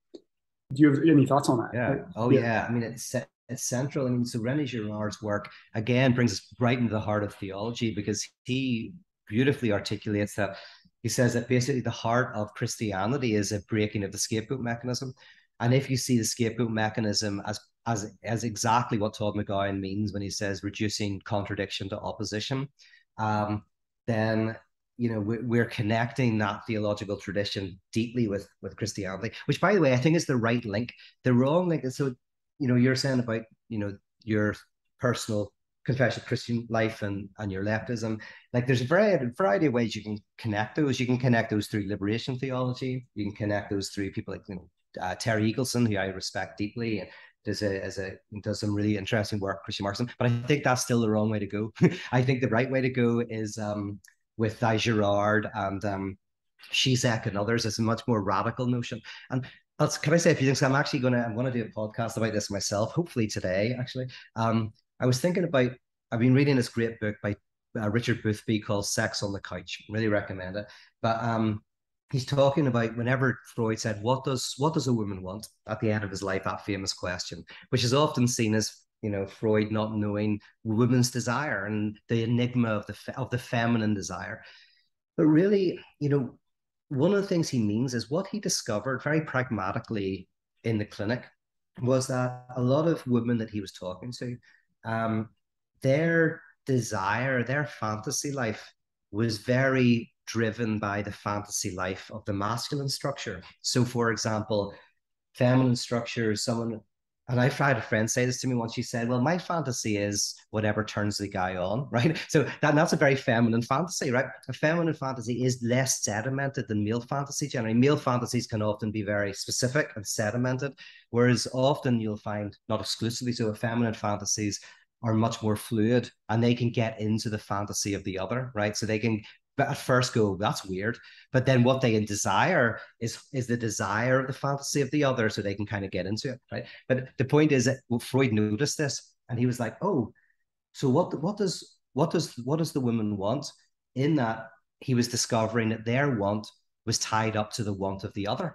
Do you have any thoughts on that? Yeah. Oh, yeah. yeah. I mean, it's, it's central. I mean, so René Girard's work, again, brings us right into the heart of theology, because he beautifully articulates that. He says that basically the heart of Christianity is a breaking of the scapegoat mechanism. And if you see the scapegoat mechanism as as, as exactly what Todd McGowan means when he says reducing contradiction to opposition, um, then... you know, we're connecting that theological tradition deeply with, with Christianity, which, by the way, I think is the right link. The wrong link is, so, you know, you're saying about, you know, your personal confession of Christian life and, and your leftism. Like, there's a variety, variety of ways you can connect those. You can connect those through liberation theology. You can connect those through people like, you know, uh, Terry Eagleton, who I respect deeply, and does a, as a, does some really interesting work, Christian Marxism. But I think that's still the wrong way to go. I think the right way to go is... Um, with uh, Girard and um, Žižek and others. It's a much more radical notion. And that's, can I say a few things? I'm actually going to, I'm going to do a podcast about this myself, hopefully today, actually. Um, I was thinking about, I've been reading this great book by uh, Richard Boothby called Sex on the Couch. Really recommend it. But um, he's talking about whenever Freud said, what does, what does a woman want at the end of his life? That famous question, which is often seen as, you know, Freud not knowing women's desire and the enigma of the of the feminine desire. But really, you know, one of the things he means is what he discovered very pragmatically in the clinic was that a lot of women that he was talking to, um, their desire, their fantasy life was very driven by the fantasy life of the masculine structure. So, for example, feminine structure, someone... and I've had a friend say this to me once. She said, well, my fantasy is whatever turns the guy on, right? So that, that's a very feminine fantasy, right? A feminine fantasy is less sedimented than male fantasy generally. Male fantasies can often be very specific and sedimented, whereas often you'll find, not exclusively, so feminine fantasies are much more fluid and they can get into the fantasy of the other, right? So they can... but at first go, that's weird. But then what they desire is, is the desire of the fantasy of the other, so they can kind of get into it, right? But the point is that well, Freud noticed this, and he was like, oh, so what, what, does, what, does, what does the woman want? In that, he was discovering that their want was tied up to the want of the other.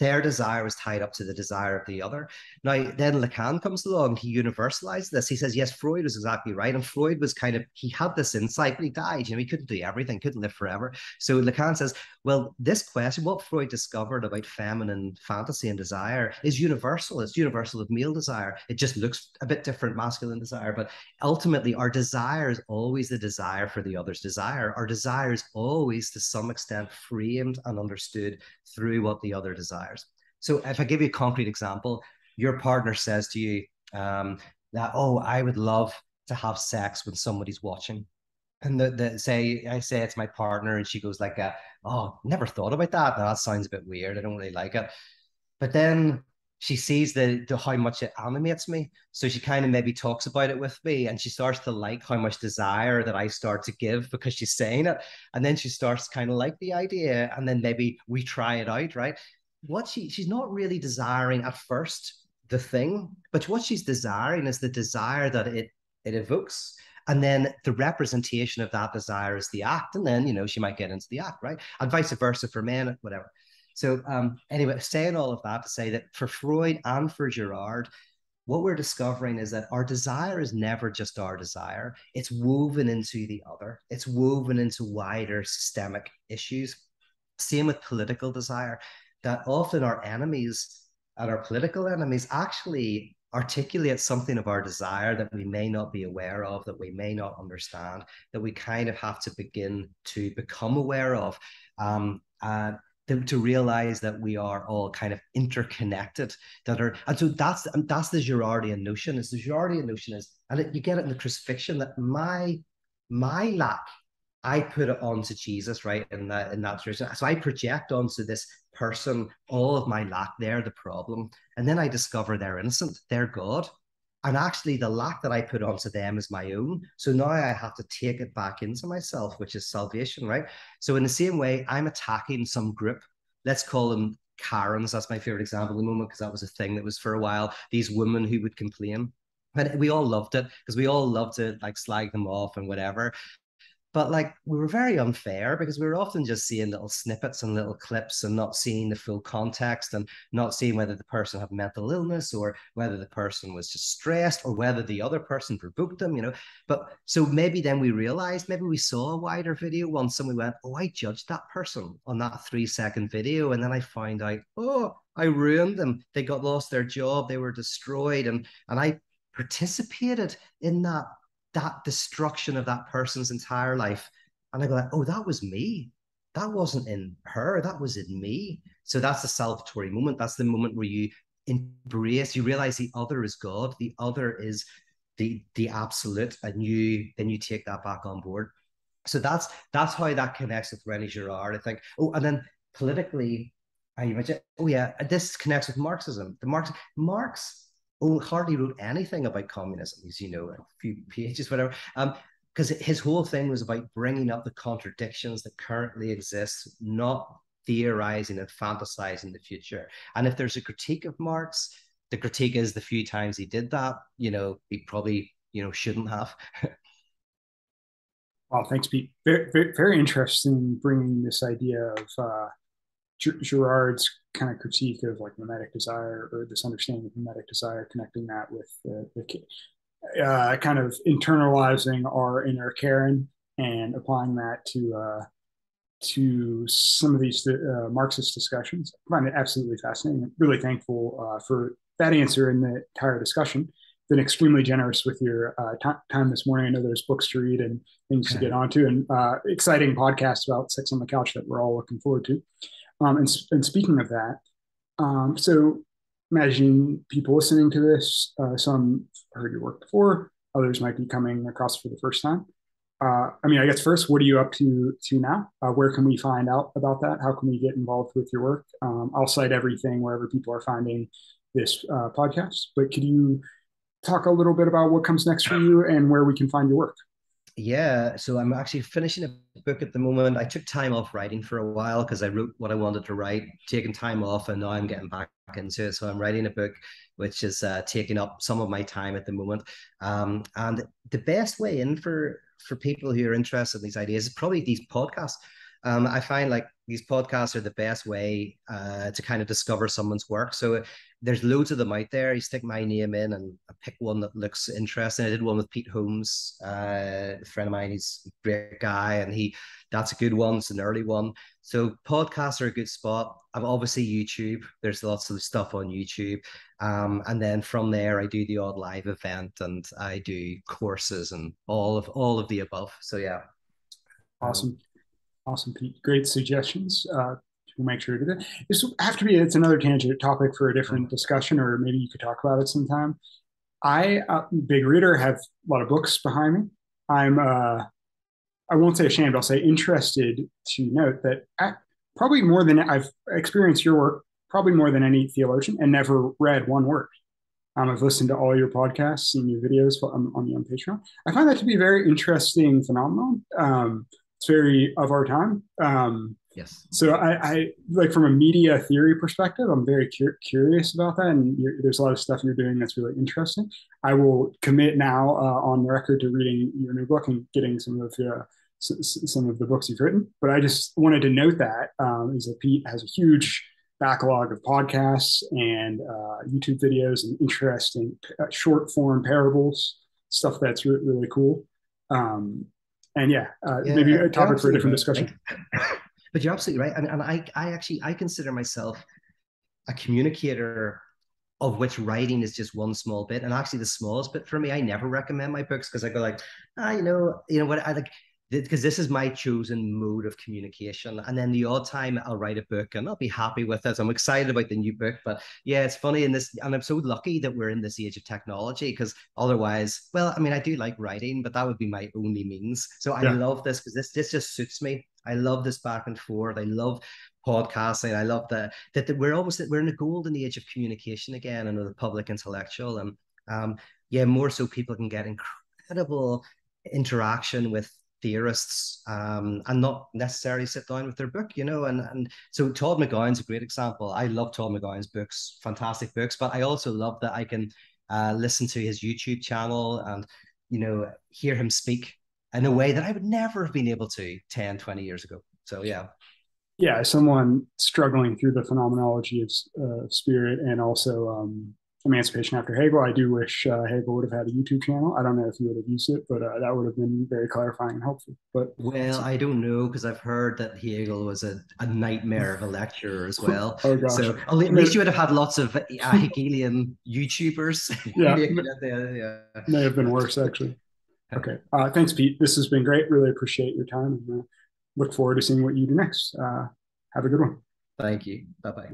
Their desire is tied up to the desire of the other. Now, then Lacan comes along, he universalized this. He says, yes, Freud was exactly right. And Freud was kind of, he had this insight, but he died. You know, he couldn't do everything, couldn't live forever. So Lacan says, well, this question, what Freud discovered about feminine fantasy and desire is universal. It's universal with male desire. It just looks a bit different, masculine desire. But ultimately, our desire is always the desire for the other's desire. Our desire is always, to some extent, framed and understood through what the other desires. So if I give you a concrete example, your partner says to you um, that, oh, I would love to have sex when somebody's watching. And the, the, say I say it's my partner, and she goes like, a, oh, never thought about that. Now, that sounds a bit weird. I don't really like it. But then she sees the, the how much it animates me. So she kind of maybe talks about it with me, and she starts to like how much desire that I start to give because she's saying it. And then she starts kind of like the idea, and then maybe we try it out, right? What she she's not really desiring at first the thing, but what she's desiring is the desire that it it evokes, and then the representation of that desire is the act, and then you know she might get into the act, right? And vice versa for men, whatever. So um, anyway, saying all of that to say that for Freud and for Girard, what we're discovering is that our desire is never just our desire; it's woven into the other, it's woven into wider systemic issues. Same with political desire. That often our enemies and our political enemies actually articulate something of our desire that we may not be aware of, that we may not understand, that we kind of have to begin to become aware of, um, uh, to, to realize that we are all kind of interconnected. That are, and so that's, and that's the Girardian notion. Is the Girardian notion is, and it, you get it in the crucifixion, that my, my lack, I put it onto Jesus, right, in that, in that tradition. So I project onto this person all of my lack. They're the problem. And then I discover they're innocent. They're God. And actually the lack that I put onto them is my own. So now I have to take it back into myself, which is salvation, right? So in the same way, I'm attacking some group. Let's call them Karens. That's my favorite example at the moment because that was a thing that was for a while. These women who would complain. And we all loved it because we all loved to like slag them off and whatever. But like we were very unfair because we were often just seeing little snippets and little clips and not seeing the full context and not seeing whether the person had mental illness or whether the person was just stressed or whether the other person provoked them, you know. But so maybe then we realized, maybe we saw a wider video once and we went, oh, I judged that person on that three second video. And then I found out, oh, I ruined them. They got lost their job. They were destroyed. And, and I participated in that. that destruction of that person's entire life. And I go like, oh, that was me. That wasn't in her, that was in me. So that's the salvatory moment. That's the moment where you embrace, you realize the other is God, the other is the, the absolute, and you then you take that back on board. So that's that's how that connects with René Girard, I think. Oh, and then politically, I imagine, oh yeah, this connects with Marxism. The Marx, Marx, Oh, hardly wrote anything about communism, as you know, a few pages, whatever, because um, his whole thing was about bringing up the contradictions that currently exist, not theorizing and fantasizing the future. And if there's a critique of Marx, the critique is the few times he did that, you know, he probably, you know, shouldn't have. Wow, thanks, Pete. Very, very, very interesting bringing this idea of uh, Girard's kind of critique of like mimetic desire or this understanding of mimetic desire, connecting that with the, the uh, kind of internalizing our inner Karen and applying that to uh, to some of these uh, Marxist discussions. I find it absolutely fascinating. I'm really thankful uh, for that answer and the entire discussion. Been extremely generous with your uh, time this morning. I know there's books to read and things okay. to get onto, and uh, exciting podcasts about Sex on the Couch that we're all looking forward to. Um, and, and speaking of that, um, so imagine people listening to this, uh, some heard your work before, others might be coming across for the first time. Uh, I mean, I guess first, what are you up to, to now? Uh, where can we find out about that? How can we get involved with your work? Um, I'll cite everything wherever people are finding this uh, podcast, but could you talk a little bit about what comes next for you and where we can find your work? Yeah, so I'm actually finishing a book at the moment. I took time off writing for a while because I wrote what I wanted to write, taking time off, and now I'm getting back into it. So I'm writing a book which is uh, taking up some of my time at the moment. Um, and the best way in for, for people who are interested in these ideas is probably these podcasts. Um, I find like these podcasts are the best way uh, to kind of discover someone's work. So there's loads of them out there. You stick my name in and I pick one that looks interesting. I did one with Pete Holmes, uh, a friend of mine. He's a great guy, and he that's a good one. It's an early one. So podcasts are a good spot. I've obviously YouTube. There's lots of stuff on YouTube. Um, and then from there, I do the odd live event and I do courses and all of all of the above. So yeah. Awesome. Awesome, Pete. Great suggestions. Uh, we'll make sure to do that. This will have to be, it's another tangent topic for a different discussion, or maybe you could talk about it sometime. I, uh, big reader, have a lot of books behind me. I'm, uh, I won't say ashamed, I'll say interested to note that I, probably more than, I've experienced your work probably more than any theologian, and never read one word. Um, I've listened to all your podcasts, seen your videos on, on, on Patreon. I find that to be a very interesting phenomenon. Um, It's very of our time. Um, yes. So I, I like from a media theory perspective, I'm very cu curious about that. And you're, there's a lot of stuff you're doing that's really interesting. I will commit now uh, on record to reading your new book and getting some of the, uh, some of the books you've written. But I just wanted to note that um, is that Pete has a huge backlog of podcasts and uh, YouTube videos and interesting uh, short form parables, stuff that's re really cool. Um, And yeah, uh, yeah, maybe a topic for a different discussion. Right. But you're absolutely right. And, and I, I actually, I consider myself a communicator, of which writing is just one small bit. And actually the smallest bit for me, I never recommend my books, because I go like, ah, you know, you know what, I like, because this is my chosen mode of communication. And then the odd time I'll write a book and I'll be happy with it. I'm excited about the new book, but yeah, it's funny in this, and I'm so lucky that we're in this age of technology, because otherwise, well, I mean, I do like writing, but that would be my only means. So I yeah. love this, because this, this just suits me. I love this back and forth. I love podcasting. I love that, that, that we're almost, we're in the golden age of communication again, and of the public intellectual. And um, yeah, more so people can get incredible interaction with theorists um, and not necessarily sit down with their book, you know, and, and so Todd McGowan's a great example. I love Todd McGowan's books, fantastic books, but I also love that I can uh, listen to his YouTube channel and, you know, hear him speak in a way that I would never have been able to ten, twenty years ago. So, yeah. Yeah, someone struggling through the phenomenology of uh, spirit, and also um, Emancipation After Hegel. I do wish uh, Hegel would have had a YouTube channel. I don't know if you would have used it, but uh, that would have been very clarifying and helpful. But well, I don't know, because I've heard that Hegel was a, a nightmare of a lecturer as well. Oh, gosh. So at least you would have had lots of uh, Hegelian YouTubers. Yeah, yeah, may have been worse, actually. Okay, uh, thanks, Pete. This has been great. Really appreciate your time, and uh, look forward to seeing what you do next. Uh, have a good one. Thank you. Bye bye.